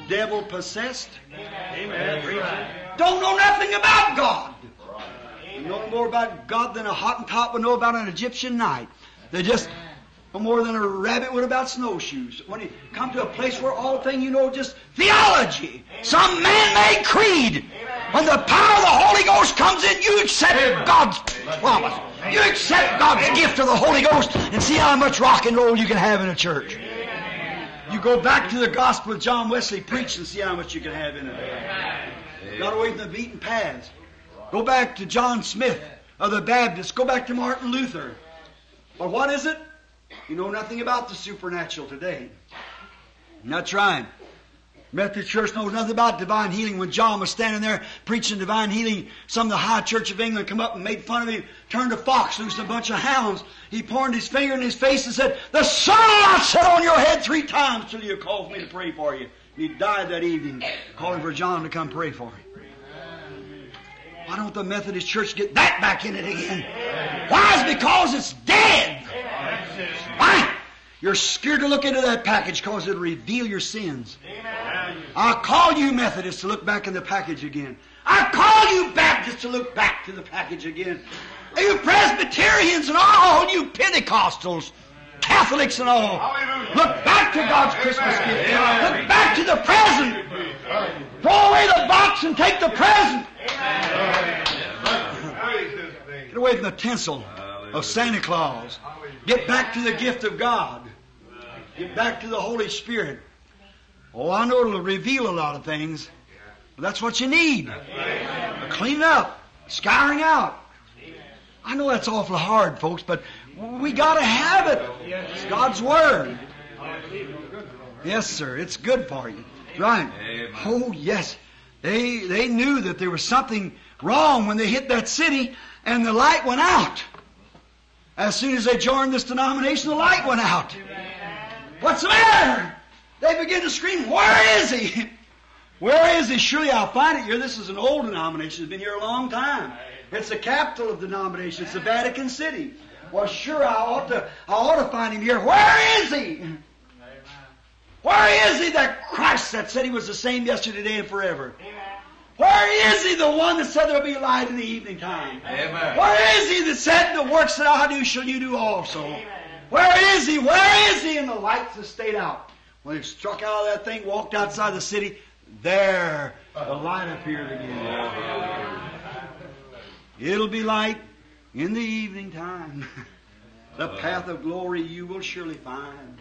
Devil possessed. Amen. Don't know nothing about God. Amen. No more about God than a Hottentot would know about an Egyptian night. They just no more than a rabbit would about snowshoes. When you come to a place where all thing you know just theology, some man-made creed. When the power of the Holy Ghost comes in, you accept God's promise. You accept God's gift of the Holy Ghost and see how much rock and roll you can have in a church. You go back to the gospel of John Wesley preached and see how much you can have in it. Got away from the beaten paths. Go back to John Smith of the Baptists. Go back to Martin Luther. But what is it? You know nothing about the supernatural today. I'm not trying. Methodist Church knows nothing about divine healing. When John was standing there preaching divine healing, some of the High Church of England come up and made fun of him, turned a fox loose and a bunch of hounds. He pointed his finger in his face and said, the Son of God sat on your head 3 times till you called for me to pray for you. He died that evening, calling for John to come pray for him. Why don't the Methodist Church get that back in it again? Why? It's because it's dead. Why? You're scared to look into that package because it'll reveal your sins. Amen. I call you Methodists to look back in the package again. I call you Baptists to look back to the package again. You Presbyterians and all, you Pentecostals, Catholics and all, look back to God's Christmas gift. Look back to the present. Throw away the box and take the present. Get away from the tinsel of Santa Claus. Get back to the gift of God. Get back to the Holy Spirit. Oh, I know it'll reveal a lot of things, but that's what you need. Clean up, scouring out. I know that's awful hard, folks, but we got to have it. It's God's Word. Yes, sir, it's good for you. Right. Oh, yes. They knew that there was something wrong when they hit that city, and the light went out. As soon as they joined this denomination, the light went out. What's the matter? They begin to scream, where is he? Where is he? Surely I'll find it here. This is an old denomination. It's been here a long time. It's the capital of the denomination. It's the Vatican City. Well, sure, I ought to find him here. Where is he? Where is he, that Christ that said he was the same yesterday, today, and forever? Where is he, the one that said there will be light in the evening time? Amen. Where is he that said, the works that I do shall you do also? Amen. Where is he? Where is he? And the lights have stayed out. When he struck out of that thing, walked outside the city, there the light appeared again. Amen. It'll be light in the evening time. The path of glory you will surely find.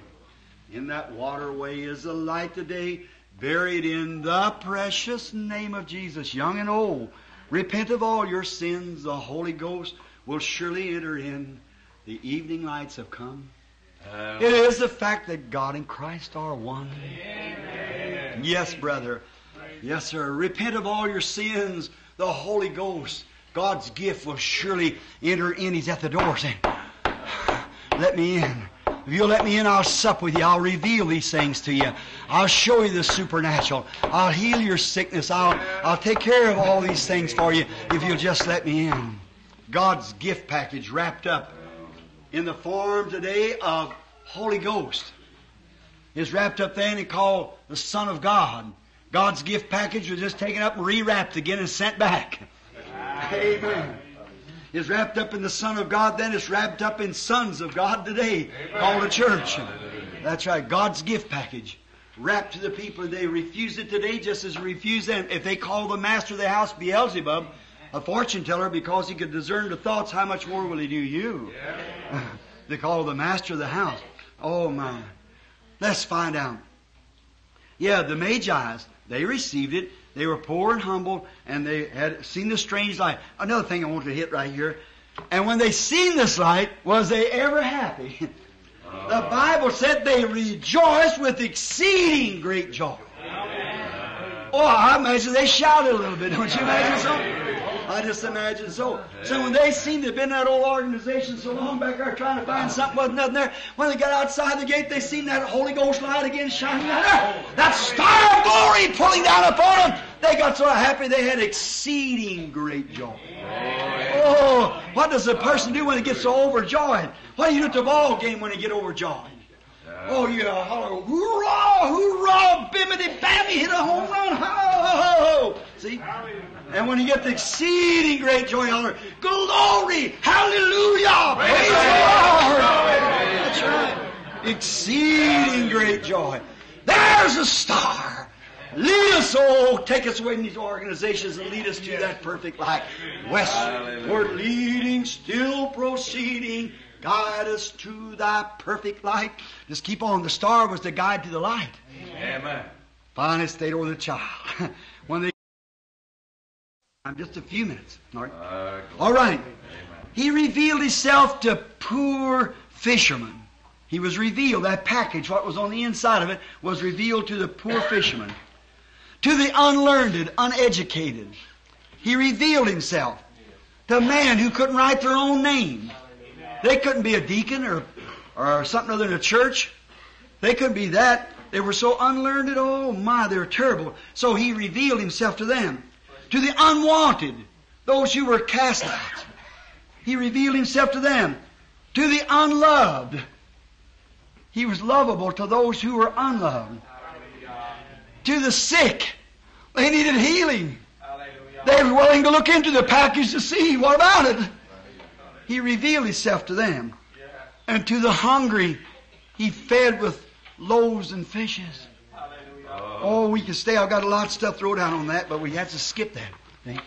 In that waterway is the light today, buried in the precious name of Jesus, young and old. Repent of all your sins. The Holy Ghost will surely enter in. The evening lights have come. It is the fact that God and Christ are one. Amen. Yes, brother. Yes, sir. Repent of all your sins. The Holy Ghost, God's gift, will surely enter in. He's at the door saying, let me in. If you'll let me in, I'll sup with you. I'll reveal these things to you. I'll show you the supernatural. I'll heal your sickness. I'll take care of all these things for you if you'll just let me in. God's gift package wrapped up in the form today of Holy Ghost. It's wrapped up then and called the Son of God. God's gift package was just taken up and rewrapped again and sent back. Amen. It's wrapped up in the Son of God then. It's wrapped up in sons of God today. Amen. Called the church. That's right. God's gift package wrapped to the people. They refuse it today just as refuse them. If they call the master of the house Beelzebub, a fortune teller, because he could discern the thoughts, how much more will he do you? Yeah. They call the master of the house. Oh my. Let's find out. Yeah, the Magi's, they received it. They were poor and humble, and they had seen the strange light. Another thing I want to hit right here. And when they seen this light, was they ever happy? The Bible said they rejoiced with exceeding great joy. Amen. Oh, I imagine they shouted a little bit. Don't you imagine so? I just imagine so. So when they seemed to have been in that old organization so long back there trying to find something, wasn't nothing there. When they got outside the gate, they seen that Holy Ghost light again shining out there. That star of glory pulling down upon them. They got so happy they had exceeding great joy. Oh, what does a person do when he gets so overjoyed? What do you do at the ball game when you get overjoyed? Oh, you holler, hoorah, hoorah, bimmity, bammy, hit a home run, ho, ho, ho. See? And when you get the exceeding great joy, you holler, glory, hallelujah, praise the Lord. That's right. Exceeding great joy. There's a star. Lead us, oh, take us away from these organizations and lead us to that perfect light. Westward leading, still proceeding, guide us to thy perfect light. Just keep on. The star was the guide to the light. Amen. Finally stayed over the child. When they... I'm just a few minutes. All right. Amen. He revealed himself to poor fishermen. He was revealed. That package, what was on the inside of it, was revealed to the poor fishermen. To the unlearned, uneducated. He revealed himself to man who couldn't write their own name. They couldn't be a deacon or something other than a church. They couldn't be that. They were so unlearned at all. Oh my, they were terrible. So he revealed himself to them. To the unwanted, those who were cast out. He revealed himself to them. To the unloved. He was lovable to those who were unloved. To the sick. They needed healing. Hallelujah. They were willing to look into the package to see. What about it? He revealed himself to them. Yes. And to the hungry, he fed with loaves and fishes. Hallelujah. Oh, we could stay. I've got a lot of stuff to throw down on that, but we have to skip that. Okay?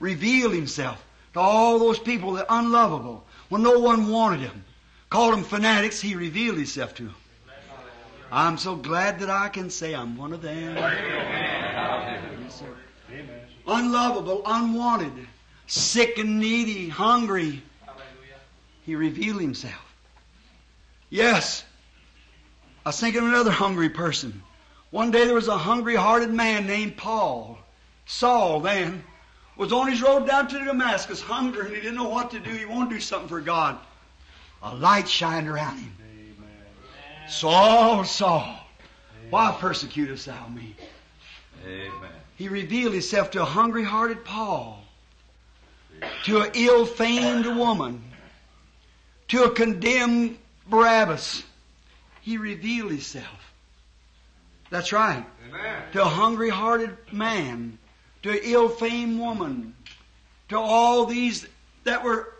Revealed himself to all those people that are unlovable. When no one wanted him, called them fanatics, he revealed himself to them. I'm so glad that I can say I'm one of them. Amen. Unlovable, unwanted, sick and needy, hungry. He revealed himself. Yes. I was thinking of another hungry person. One day there was a hungry-hearted man named Paul. Saul then was on his road down to Damascus, hungry, and he didn't know what to do. He wanted to do something for God. A light shined around him. Saul, Saul, why persecutest thou me? Amen. He revealed himself to a hungry-hearted Paul, to an ill-famed woman, to a condemned Barabbas. He revealed himself. That's right. Amen. To a hungry-hearted man, to an ill-famed woman, to all these that were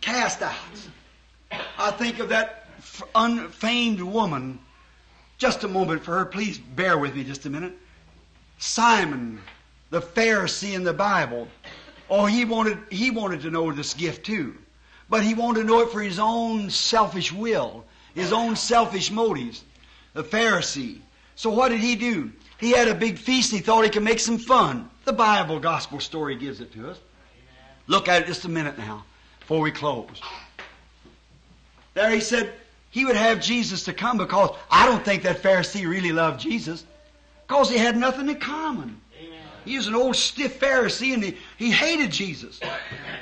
cast out. I think of that unfamed woman. Just a moment for her. Please bear with me just a minute. Simon, the Pharisee in the Bible. Oh, he wanted to know this gift too. But he wanted to know it for his own selfish will, his own selfish motives. The Pharisee. So what did he do? He had a big feast. He thought he could make some fun. The Bible gospel story gives it to us. Look at it just a minute now before we close. There he said, he would have Jesus to come because I don't think that Pharisee really loved Jesus because he had nothing in common. Amen. He was an old stiff Pharisee and he hated Jesus.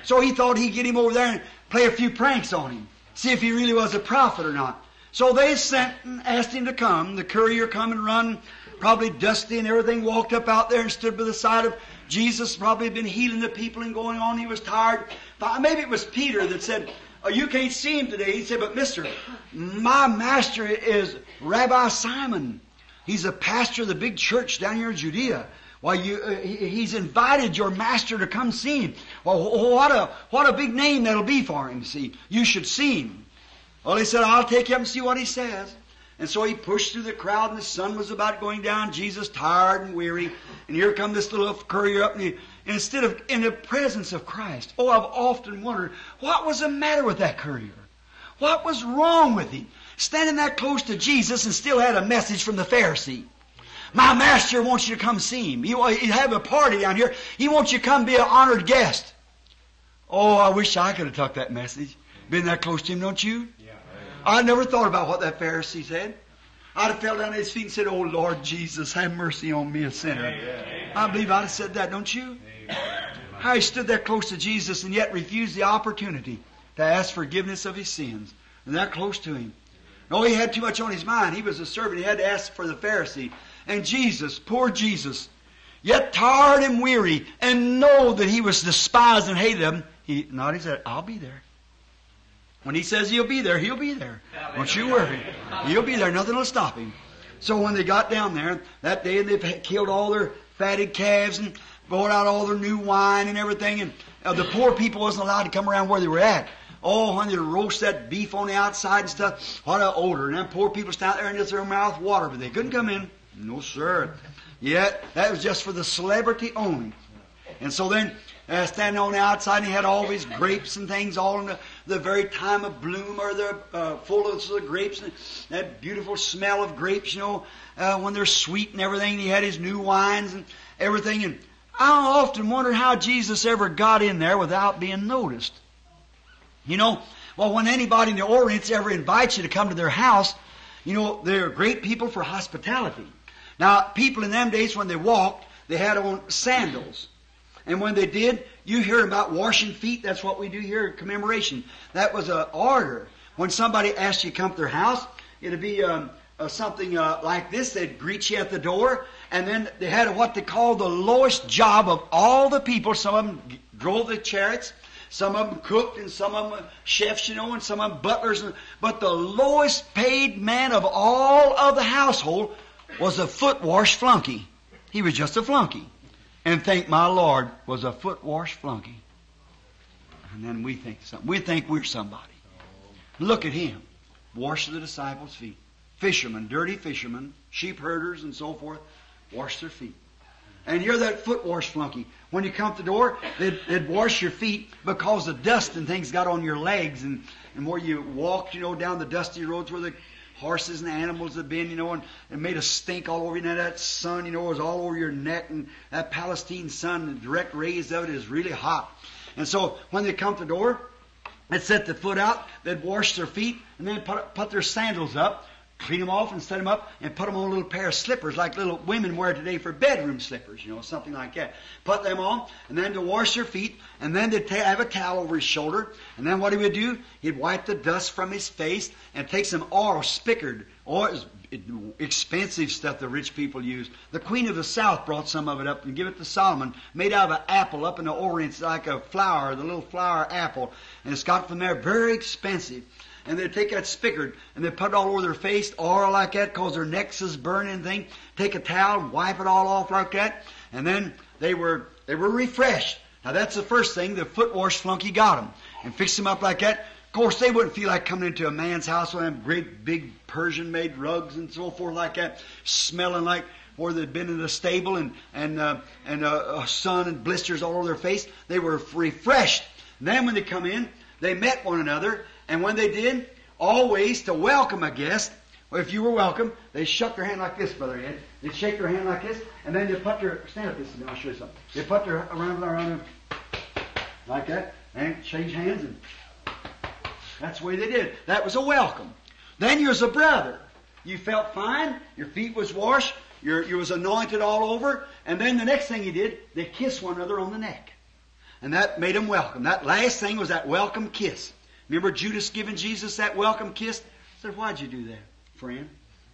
So he thought he'd get him over there and play a few pranks on him, see if he really was a prophet or not. So they sent and asked him to come. The courier come and run, probably dusty and everything, walked up out there and stood by the side of Jesus, probably been healing the people and going on. He was tired. Maybe it was Peter that said, "Oh, you can't see him today." He said, "But mister, my master is Rabbi Simon. He's a pastor of the big church down here in Judea. Why, he's invited your master to come see him. Well, what a big name that'll be for him, see. You should see him." Well, he said, "I'll take you up and see what he says." And so he pushed through the crowd, and the sun was about going down. Jesus, tired and weary. And here come this little courier up, and instead of in the presence of Christ. Oh, I've often wondered, what was the matter with that courier? What was wrong with him? Standing that close to Jesus and still had a message from the Pharisee. "My master wants you to come see him. He'll have a party down here. He wants you to come be an honored guest." Oh, I wish I could have took that message. Been that close to him, don't you? Yeah. I never thought about what that Pharisee said. I'd have fell down at his feet and said, "Oh, Lord Jesus, have mercy on me, a sinner." Amen. I believe I'd have said that, don't you? Amen. How he stood that close to Jesus and yet refused the opportunity to ask forgiveness of his sins. And that close to him. No, he had too much on his mind. He was a servant. He had to ask for the Pharisee. And Jesus, poor Jesus, yet tired and weary, and know that he was despised and hated of him, he nodded and said, "I'll be there." When he says he'll be there, he'll be there. Don't you worry. He'll be there. Nothing will stop him. So when they got down there that day, and they killed all their fatted calves and brought out all their new wine and everything, and the poor people wasn't allowed to come around where they were at. Oh, when they roast that beef on the outside and stuff, what an odor. And them poor people stand out there and just their mouth water, but they couldn't come in. No, sir. Yet, that was just for the celebrity only. And so then, standing on the outside, and he had all these grapes and things all in the very time of bloom, or the fullness of the grapes, and that beautiful smell of grapes, when they're sweet and everything. And he had his new wines and everything. And I often wondered how Jesus ever got in there without being noticed. When anybody in the Orient ever invites you to come to their house, they're great people for hospitality. Now, people in them days, when they walked, they had on sandals. And when they did, you hear about washing feet. That's what we do here in commemoration. That was an order. When somebody asked you to come to their house, it would be something like this. They'd greet you at the door. And then they had what they called the lowest job of all the people. Some of them drove the chariots. Some of them cooked, and some of them chefs, and some of them butlers. But the lowest paid man of all of the household was a foot wash flunky. He was just a flunky. And thank my Lord, was a foot wash flunky. And then we think something. We think we're somebody. Look at him. Washed the disciples' feet. Fishermen, dirty fishermen, sheep herders and so forth, washed their feet. And you're that foot wash flunky. When you come to the door, they'd wash your feet because the dust and things got on your legs. And where you walked, down the dusty roads where the horses and the animals had been, and made a stink all over you. Now that sun, was all over your neck. And that Palestine sun, the direct rays of it is really hot. And so when they come to the door, they'd set the foot out, they'd wash their feet, and then put their sandals up. Clean them off and set them up and put them on a little pair of slippers like little women wear today for bedroom slippers, something like that. Put them on and then to wash their feet, and then to have a towel over his shoulder. And then what he would do, he'd wipe the dust from his face and take some oil, spickard, expensive stuff the rich people used. The Queen of the South brought some of it up and give it to Solomon, made out of an apple up in the Orient, like a flower, the little flower apple. And it's got from there, very expensive. And they'd take that spigot and they'd put it all over their face, oil like that, because their necks is burning and thing. Take a towel and wipe it all off like that. And then they were refreshed. Now that's the first thing. The foot wash flunky got them and fixed them up like that. Of course, they wouldn't feel like coming into a man's house with them great big Persian-made rugs and so forth like that, smelling like where they'd been in the stable and sun and blisters all over their face. They were refreshed. And then when they come in, they met one another. And when they did, always to welcome a guest, or if you were welcome, they shook their hand like this, Brother Ed. They'd shake their hand like this, and then they put their, stand up this, and I'll show you something. They put their around like that, and change hands, and that's the way they did. That was a welcome. Then you was a brother. You felt fine, your feet was washed, you was anointed all over, and then the next thing you did, they kissed one another on the neck. And that made them welcome. That last thing was that welcome kiss. Remember Judas giving Jesus that welcome kiss? I said, why'd you do that, friend?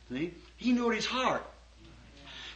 See? He knew it his heart.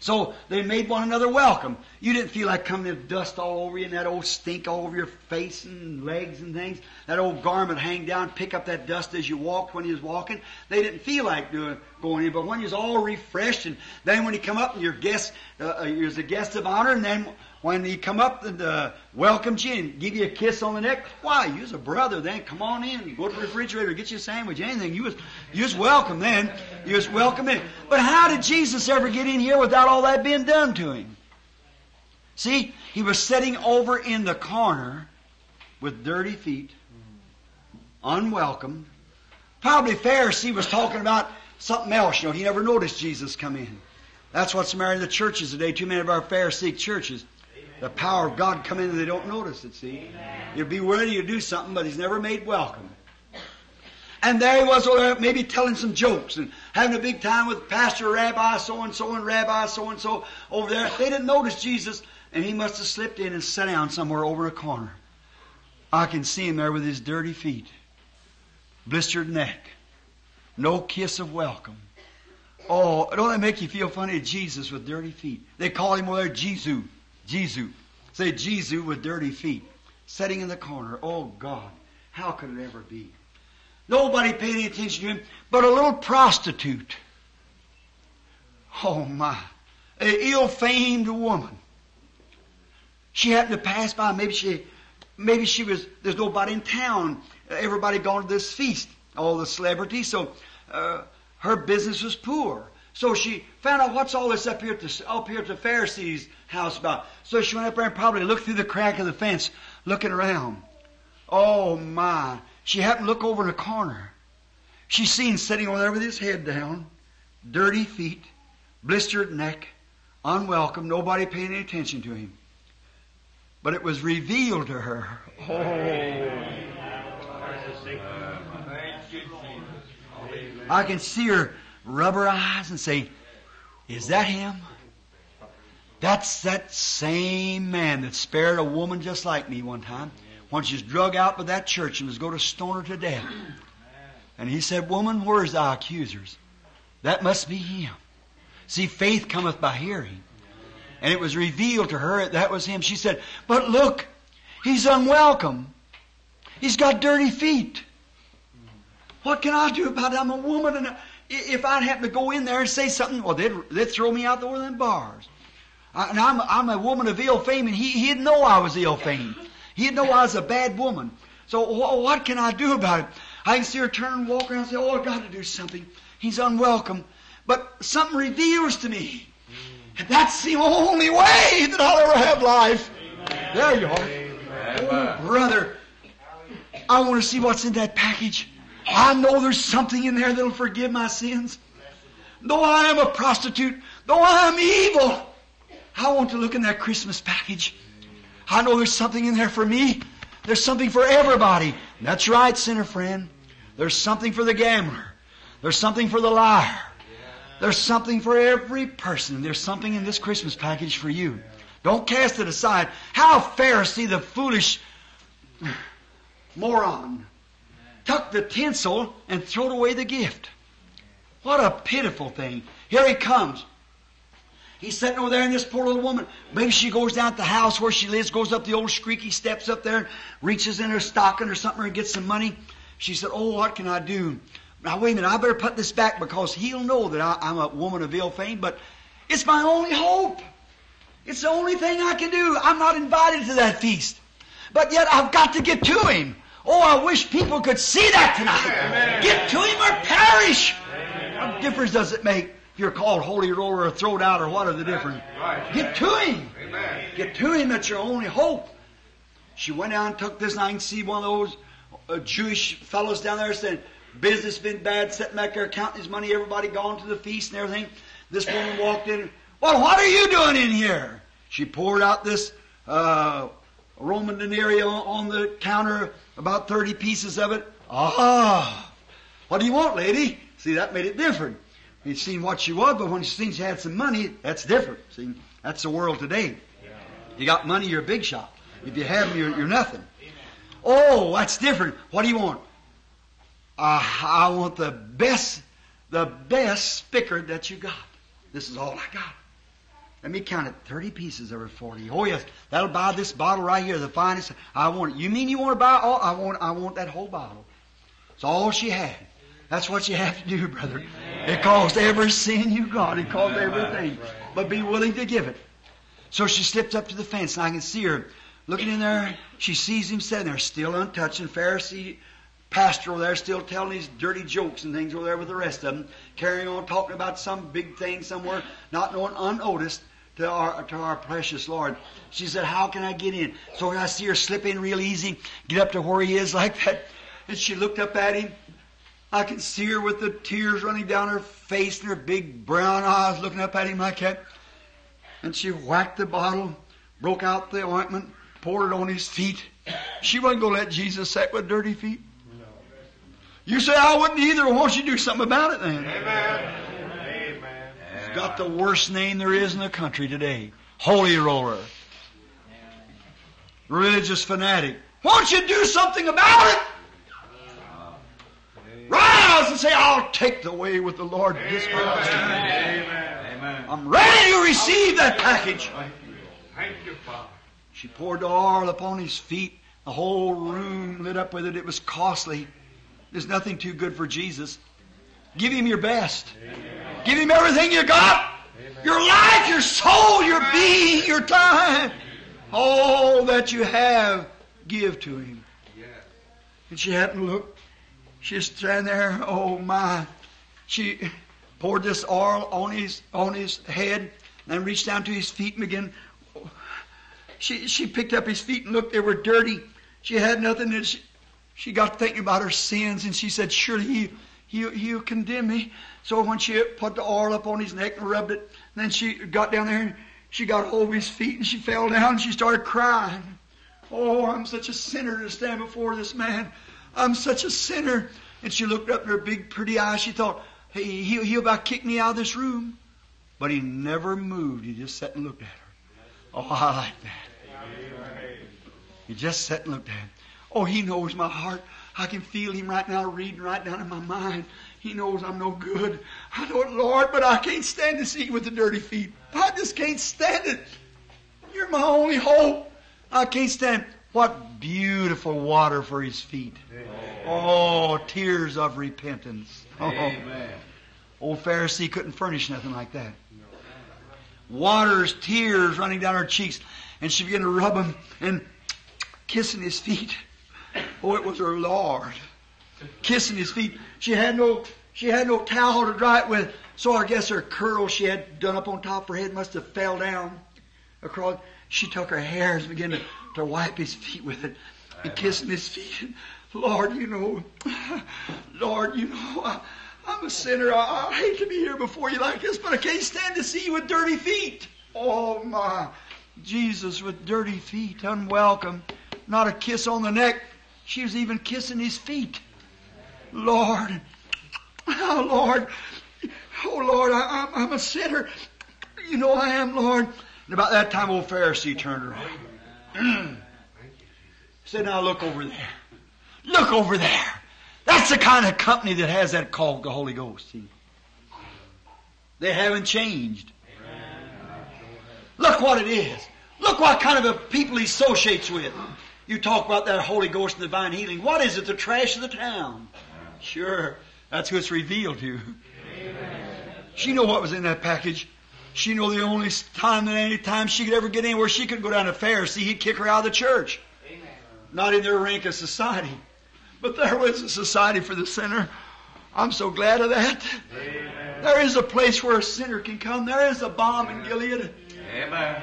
So they made one another welcome. You didn't feel like coming in dust all over you and that old stink all over your face and legs and things. That old garment hang down, pick up that dust as you walked when you was walking. They didn't feel like going in, but when you was all refreshed, and then when you come up and your guest, you was a guest of honor, and then when you come up and welcomed you and give you a kiss on the neck, why, you was a brother then. Come on in, go to the refrigerator, get you a sandwich, anything. You was welcome then. You was welcome in. But how did Jesus ever get in here without all that being done to him? See, he was sitting over in the corner with dirty feet, unwelcome. Probably Pharisee was talking about something else. You know, he never noticed Jesus come in. That's what's the matter in the churches today. Too many of our Pharisee churches. The power of God come in and they don't notice it, see. He'll be ready to do something, but he's never made welcome. And there he was, maybe telling some jokes and having a big time with Pastor Rabbi so-and-so and Rabbi so-and-so over there. They didn't notice Jesus, and he must have slipped in and sat down somewhere over a corner. I can see him there with his dirty feet, blistered neck, no kiss of welcome. Oh, don't that make you feel funny? Jesus with dirty feet. They call him over there Jesus. Jesus. Say Jesus with dirty feet. Sitting in the corner. Oh God, how could it ever be? Nobody paid any attention to him but a little prostitute. Oh my. An ill-famed woman. She happened to pass by. Maybe she was, there's nobody in town. Everybody gone to this feast. All the celebrities. So her business was poor. So she found out what's all this up here at the Pharisee's house about. So she went up there and probably looked through the crack of the fence, looking around. Oh my! She happened to look over in a corner. She seen sitting over there with his head down, dirty feet, blistered neck, unwelcome, nobody paying any attention to him. But it was revealed to her. Oh! I can see her. Rub her eyes and say, is that him? That's that same man that spared a woman just like me one time when she was drug out by that church and was going to stone her to death. And he said, woman, where's thy accusers? That must be him. See, faith cometh by hearing. And it was revealed to her that was him. She said, but look, he's unwelcome. He's got dirty feet. What can I do about it? I'm a woman and if I'd happen to go in there and say something, well, they'd throw me out the door of them bars. I'm a woman of ill fame, and he'd know I was ill fame. He'd know I was a bad woman. So what can I do about it? I can see her turn and walk around and say, oh, I've got to do something. He's unwelcome. But something reveals to me. And that's the only way that I'll ever have life. Amen. There you are. Oh, brother, I want to see what's in that package. I know there's something in there that'll forgive my sins. Though I am a prostitute, though I am evil, I want to look in that Christmas package. I know there's something in there for me. There's something for everybody. That's right, sinner friend. There's something for the gambler. There's something for the liar. There's something for every person. There's something in this Christmas package for you. Don't cast it aside. How Pharisee, the foolish moron, tuck the tinsel and throw away the gift. What a pitiful thing. Here he comes. He's sitting over there, and this poor little woman, maybe she goes down to the house where she lives, goes up the old squeaky steps up there, reaches in her stocking or something and gets some money. She said, oh, what can I do? Now, wait a minute, I better put this back because he'll know that I'm a woman of ill fame, but it's my only hope. It's the only thing I can do. I'm not invited to that feast, but yet I've got to get to him. Oh, I wish people could see that tonight. Amen. Get to him or perish. Amen. What difference does it make if you're called holy roller or thrown out or what are the difference? Right. Get to him. Amen. Get to him. That's your only hope. She went down and took this, and I can see one of those Jewish fellows down there saying, business been bad, sitting back there counting his money, everybody gone to the feast and everything. This woman walked in. Well, what are you doing in here? She poured out this Roman denarii on the counter, about 30 pieces of it. Ah! What do you want, lady? See, that made it different. You'd seen what she was, but when she seen she had some money, that's different. See, that's the world today. You got money, you're a big shot. If you haven't, you're nothing. Oh, that's different. What do you want? I want the best spigot that you got. This is all I got. Let me count it. 30 pieces. There were 40. Oh, yes. That'll buy this bottle right here, the finest. I want it. You mean you want to buy all? I want that whole bottle. It's all she had. That's what you have to do, brother. Amen. It costs every sin you got. It costs everything. But be willing to give it. So she slipped up to the fence, and I can see her looking in there. She sees him sitting there, still untouched, and Pharisee pastor over there still telling his dirty jokes and things over there with the rest of them, carrying on talking about some big thing somewhere, not knowing, unnoticed to our precious Lord. She said, "How can I get in?" So I see her slip in real easy, get up to where he is like that, and she looked up at him. I could see her with the tears running down her face and her big brown eyes looking up at him like that. And she whacked the bottle, broke out the ointment, poured it on his feet. She wasn't going to let Jesus sit with dirty feet. No. You say, "I wouldn't either." Well, won't you do something about it then? Amen. Amen. He's got the worst name there is in the country today. Holy roller. Religious fanatic. Won't you do something about it? Rise and say, "I'll take the way with the Lord." Amen. This Amen. I'm ready to receive that package. Thank you, Father. She poured the oil upon his feet. The whole room lit up with it. It was costly. There's nothing too good for Jesus. Give him your best. Amen. Give him everything you got. Amen. Your life, your soul, your being, your time. All that you have, give to him. Yeah. And she happened to look. She's standing there, oh my. She poured this oil on his head and then reached down to his feet and began. She picked up his feet and looked, they were dirty. She had nothing, and she got thinking about her sins, and she said, "Surely he'll condemn me." So when she put the oil up on his neck and rubbed it, and then she got down there and she got hold of his feet and she fell down and she started crying. "Oh, I'm such a sinner to stand before this man. I'm such a sinner." And she looked up in her big, pretty eyes. She thought, "Hey, he'll about kick me out of this room." But he never moved. He just sat and looked at her. Oh, I like that. Amen. He just sat and looked at her. Oh, he knows my heart. I can feel him right now reading right down in my mind. He knows I'm no good. I know it, Lord, but I can't stand to see you with the dirty feet. I just can't stand it. You're my only hope. I can't stand it. What beautiful water for his feet. Amen. Oh, tears of repentance. Amen. Oh, old Pharisee couldn't furnish nothing like that. Water's tears running down her cheeks. And she began to rub him and kissing his feet. Oh, it was her Lord. Kissing his feet. She had no towel to dry it with. So I guess her curl she had done up on top of her head must have fell down across. She took her hair and began to wipe his feet with it and kissing his feet. "Lord, you know, Lord, you know, I'm a sinner. I hate to be here before you like this, but I can't stand to see you with dirty feet." Oh, my. Jesus with dirty feet, unwelcome. Not a kiss on the neck. She was even kissing his feet. "Lord, oh, Lord, oh, Lord, I'm a sinner. You know I am, Lord." And about that time, old Pharisee turned around. Said, "Now look over there. Look over there." That's the kind of company that has that called the Holy Ghost. See? They haven't changed. Amen. Look what it is. Look what kind of a people he associates with. You talk about that Holy Ghost and divine healing. What is it? The trash of the town. Sure. That's who it's revealed to. Amen. She knew what was in that package. She knew the only time that any time she could ever get anywhere, she could go down to Pharisee, he'd kick her out of the church. Amen. Not in their rank of society. But there was a society for the sinner. I'm so glad of that. Amen. There is a place where a sinner can come. There is a balm in Gilead. Amen.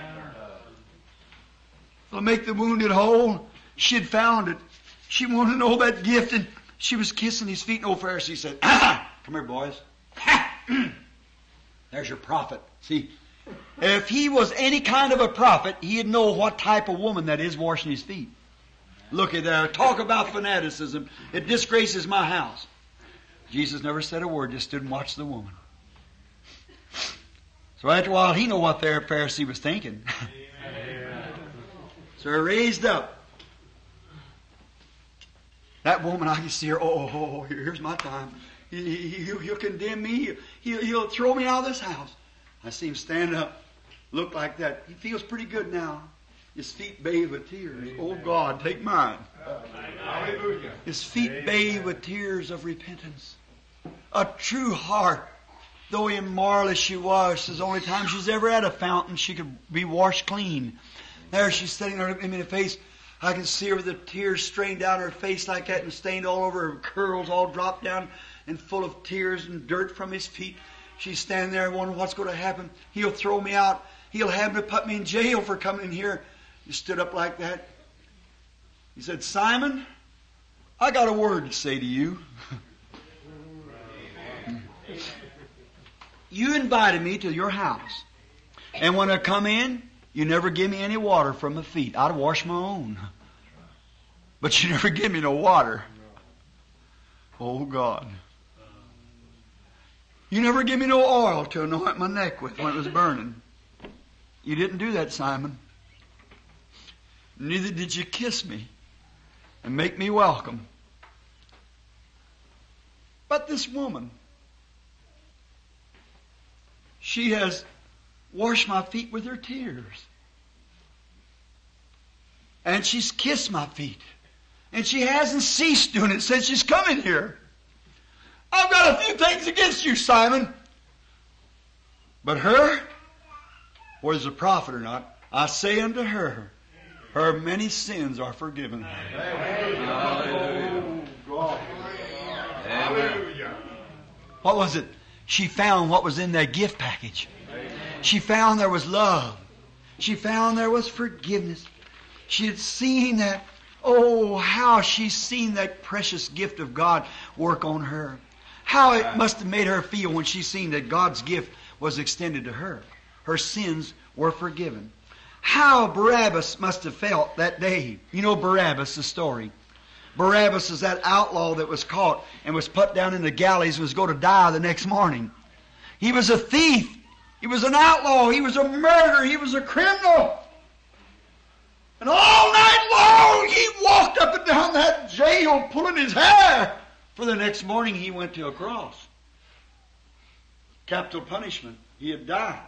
It'll make the wounded whole. She had found it. She wanted to know that gift, and she was kissing his feet. And old Pharisee said, "Come here, boys. There's your prophet." See, if he was any kind of a prophet, he'd know what type of woman that is washing his feet. Look at that. Talk about fanaticism. It disgraces my house. Jesus never said a word, just stood and watched the woman. So after a while, he knew what their Pharisee was thinking. So he raised up. That woman, I can see her. Oh, here's my time. He'll condemn me. He'll throw me out of this house. I see him stand up, look like that. He feels pretty good now. His feet bathed with tears. Amen. Oh, God, take mine. Hallelujah. His feet bathed with tears of repentance. A true heart, though immoral as she was, this is the only time she's ever had a fountain she could be washed clean. There she's sitting there looking me in the face. I can see her with the tears strained down her face like that and stained all over her curls, all dropped down and full of tears and dirt from his feet. She's standing there wondering what's going to happen. He'll throw me out. He'll have to put me in jail for coming in here. He stood up like that. He said, Simon, I got a word to say to you. You invited me to your house. And when I come in, you never give me any water from my feet. I'd wash my own. But you never give me no water. Oh, God. You never give me no oil to anoint my neck with when it was burning. You didn't do that, Simon. Neither did you kiss me and make me welcome. But this woman, she has washed my feet with her tears. And she's kissed my feet. And she hasn't ceased doing it since she's come in here. I've got a few things against you, Simon. But her, whether she's a prophet or not, I say unto her, her many sins are forgiven. Hallelujah. Hallelujah. What was it? She found what was in that gift package. She found there was love. She found there was forgiveness. She had seen that. Oh, how she's seen that precious gift of God work on her. How it must have made her feel when she seen that God's gift was extended to her. Her sins were forgiven. How Barabbas must have felt that day. You know Barabbas, the story. Barabbas is that outlaw that was caught and was put down in the galleys and was going to die the next morning. He was a thief. He was an outlaw. He was a murderer. He was a criminal. And all night long, he walked up and down that jail pulling his hair. For the next morning, he went to a cross. Capital punishment. He had died.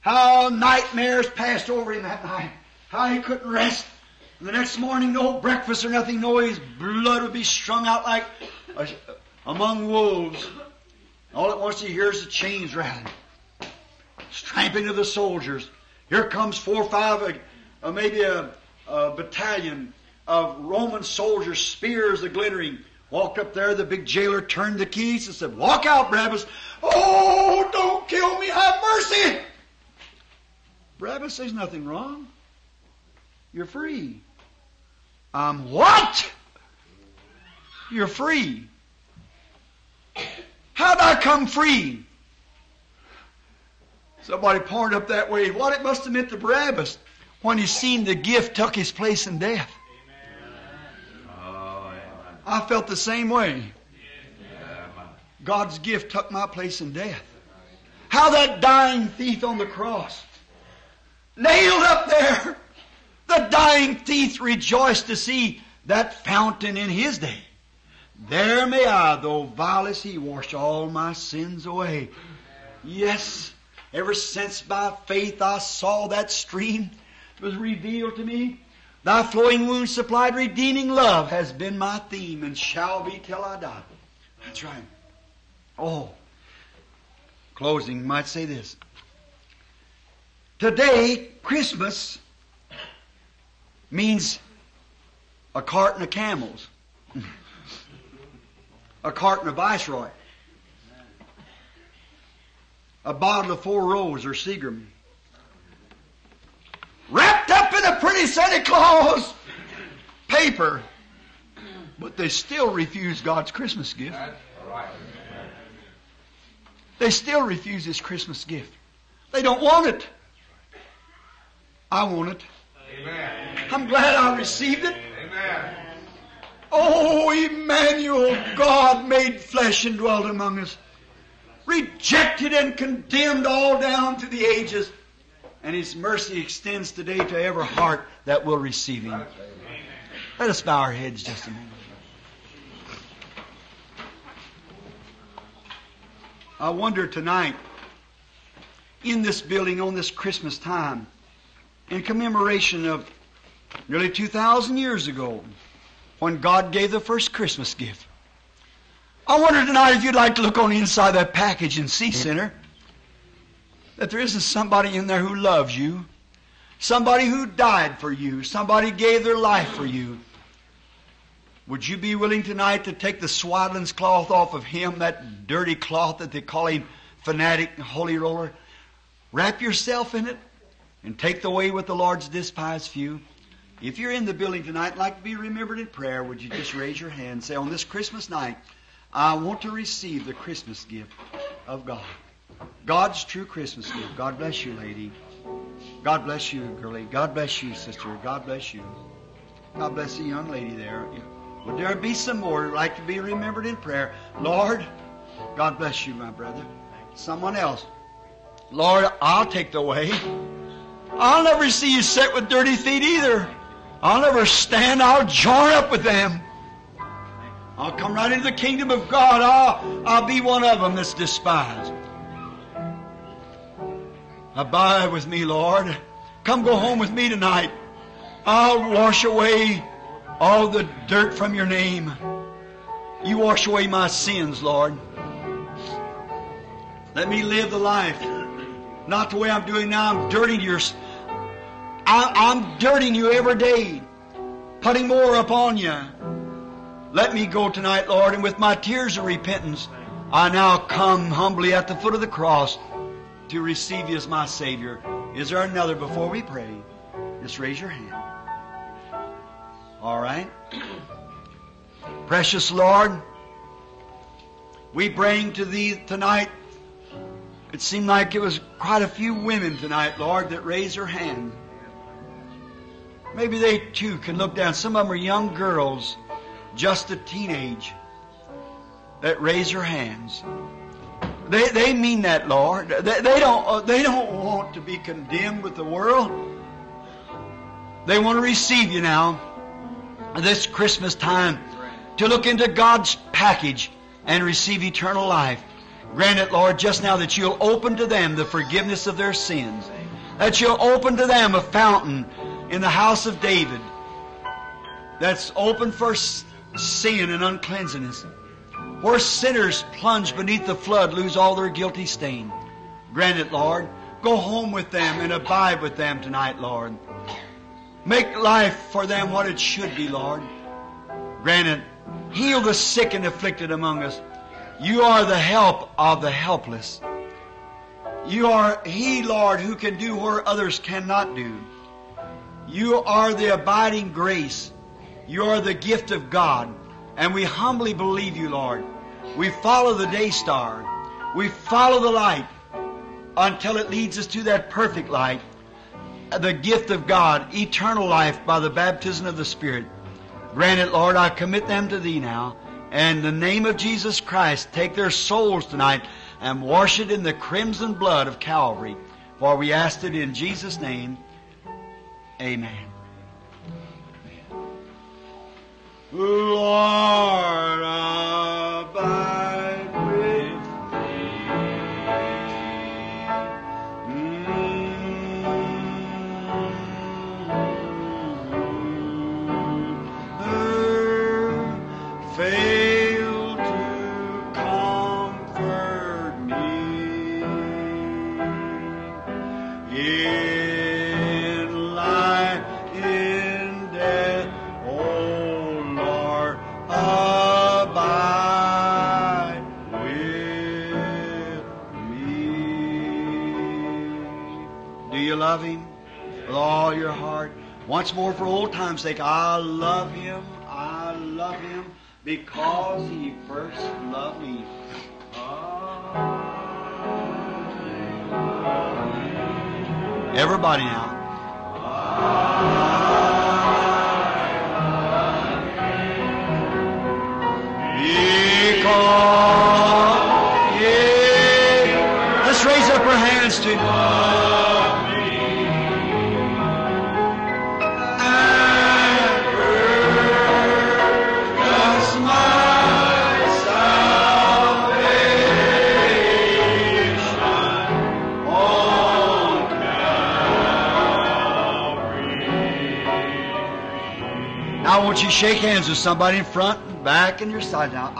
How nightmares passed over him that night. How he couldn't rest. And the next morning, no breakfast or nothing. No, his blood would be strung out like among wolves. All at once, he hears the chains rattling. Strapping of the soldiers. Here comes 4 or 5, maybe a battalion of Roman soldiers, spears a-glittering. Walked up there, the big jailer turned the keys and said, walk out, Barabbas. Oh, don't kill me, have mercy. Barabbas, there's nothing wrong. You're free. I'm what? You're free. How'd I come free? Somebody pointed up that way. What it must have meant to Barabbas when he seen the gift took his place in death. Amen. I felt the same way. God's gift took my place in death. How that dying thief on the cross, nailed up there, the dying thief rejoiced to see that fountain in his day. There may I, though vile as he, wash all my sins away. Yes. Ever since by faith I saw that stream, it was revealed to me. Thy flowing wounds supplied redeeming love has been my theme and shall be till I die. That's right. Oh, closing might say this. Today, Christmas means a carton of camels, a carton of Viceroy, a bottle of 4 Rose or Seagram, wrapped up in a pretty Santa Claus paper, but they still refuse God's Christmas gift. They still refuse His Christmas gift. They don't want it. I want it. Amen. I'm glad I received it. Amen. Oh, Emmanuel, God made flesh and dwelt among us. Rejected and condemned all down to the ages. And His mercy extends today to every heart that will receive Him. Let us bow our heads just a minute. I wonder tonight, in this building on this Christmas time, in commemoration of nearly 2,000 years ago, when God gave the first Christmas gift. I wonder tonight if you'd like to look on the inside of that package and see, sinner, that there isn't somebody in there who loves you, somebody who died for you, somebody gave their life for you. Would you be willing tonight to take the swaddling's cloth off of him, that dirty cloth that they call him fanatic holy roller? Wrap yourself in it and take the way with the Lord's despised few. If you're in the building tonight and like to be remembered in prayer, would you just raise your hand and say, on this Christmas night, I want to receive the Christmas gift of God. God's true Christmas gift. God bless you, lady. God bless you, girlie. God bless you, sister. God bless you. God bless the young lady there. Would there be some more who would like to be remembered in prayer? Lord, God bless you, my brother. Someone else. Lord, I'll take the way. I'll never see you sit with dirty feet either. I'll never stand. I'll join up with them. I'll come right into the kingdom of God. I'll be one of them that's despised. Abide with me, Lord. Come go home with me tonight. I'll wash away all the dirt from your name. You wash away my sins, Lord. Let me live the life. Not the way I'm doing now. I'm dirtying you every day. Putting more upon you. Let me go tonight, Lord, and with my tears of repentance, I now come humbly at the foot of the cross to receive you as my Savior. Is there another before we pray? Just raise your hand. All right. Precious Lord, we bring to Thee tonight, it seemed like it was quite a few women tonight, Lord, that raised their hand. Maybe they too can look down. Some of them are young girls, just a teenage, that raise their hands. They mean that, Lord. They don't want to be condemned with the world. They want to receive you now, this Christmas time, to look into God's package and receive eternal life. Grant it, Lord, just now that you'll open to them the forgiveness of their sins, that you'll open to them a fountain in the house of David that's open for sin and uncleanness, where sinners plunged beneath the flood lose all their guilty stain. Grant it, Lord. Go home with them and abide with them tonight, Lord. Make life for them what it should be, Lord. Grant it. Heal the sick and afflicted among us. You are the help of the helpless. You are He, Lord, who can do where others cannot do. You are the abiding grace. You are the gift of God. And we humbly believe you, Lord. We follow the day star. We follow the light until it leads us to that perfect light, the gift of God, eternal life by the baptism of the Spirit. Grant it, Lord, I commit them to Thee now. And in the name of Jesus Christ, take their souls tonight and wash it in the crimson blood of Calvary. For we ask it in Jesus' name. Amen. Lord, abide with me. Fail to comfort me. Love Him with all your heart. Once more, for old time's sake, I love Him, because He first loved me. Everybody now. Yeah. Let's raise up our hands to don't you shake hands with somebody in front and back and your side now.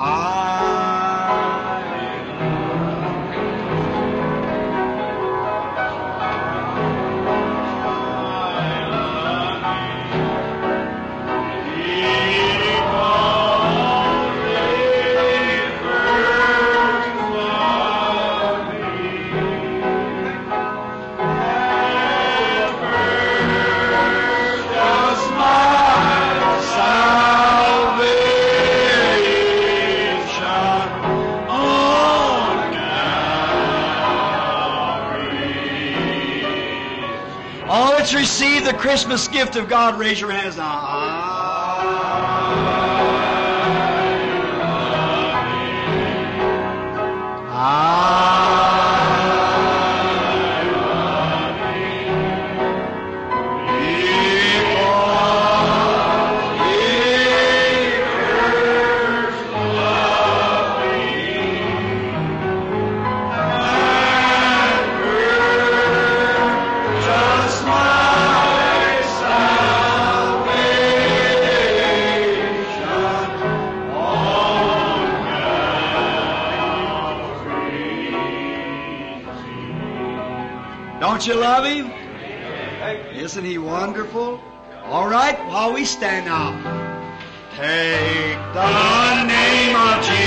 Receive the Christmas gift of God. Raise your hands now. Don't you love him? Isn't he wonderful? All right, while we stand now, take the name of Jesus.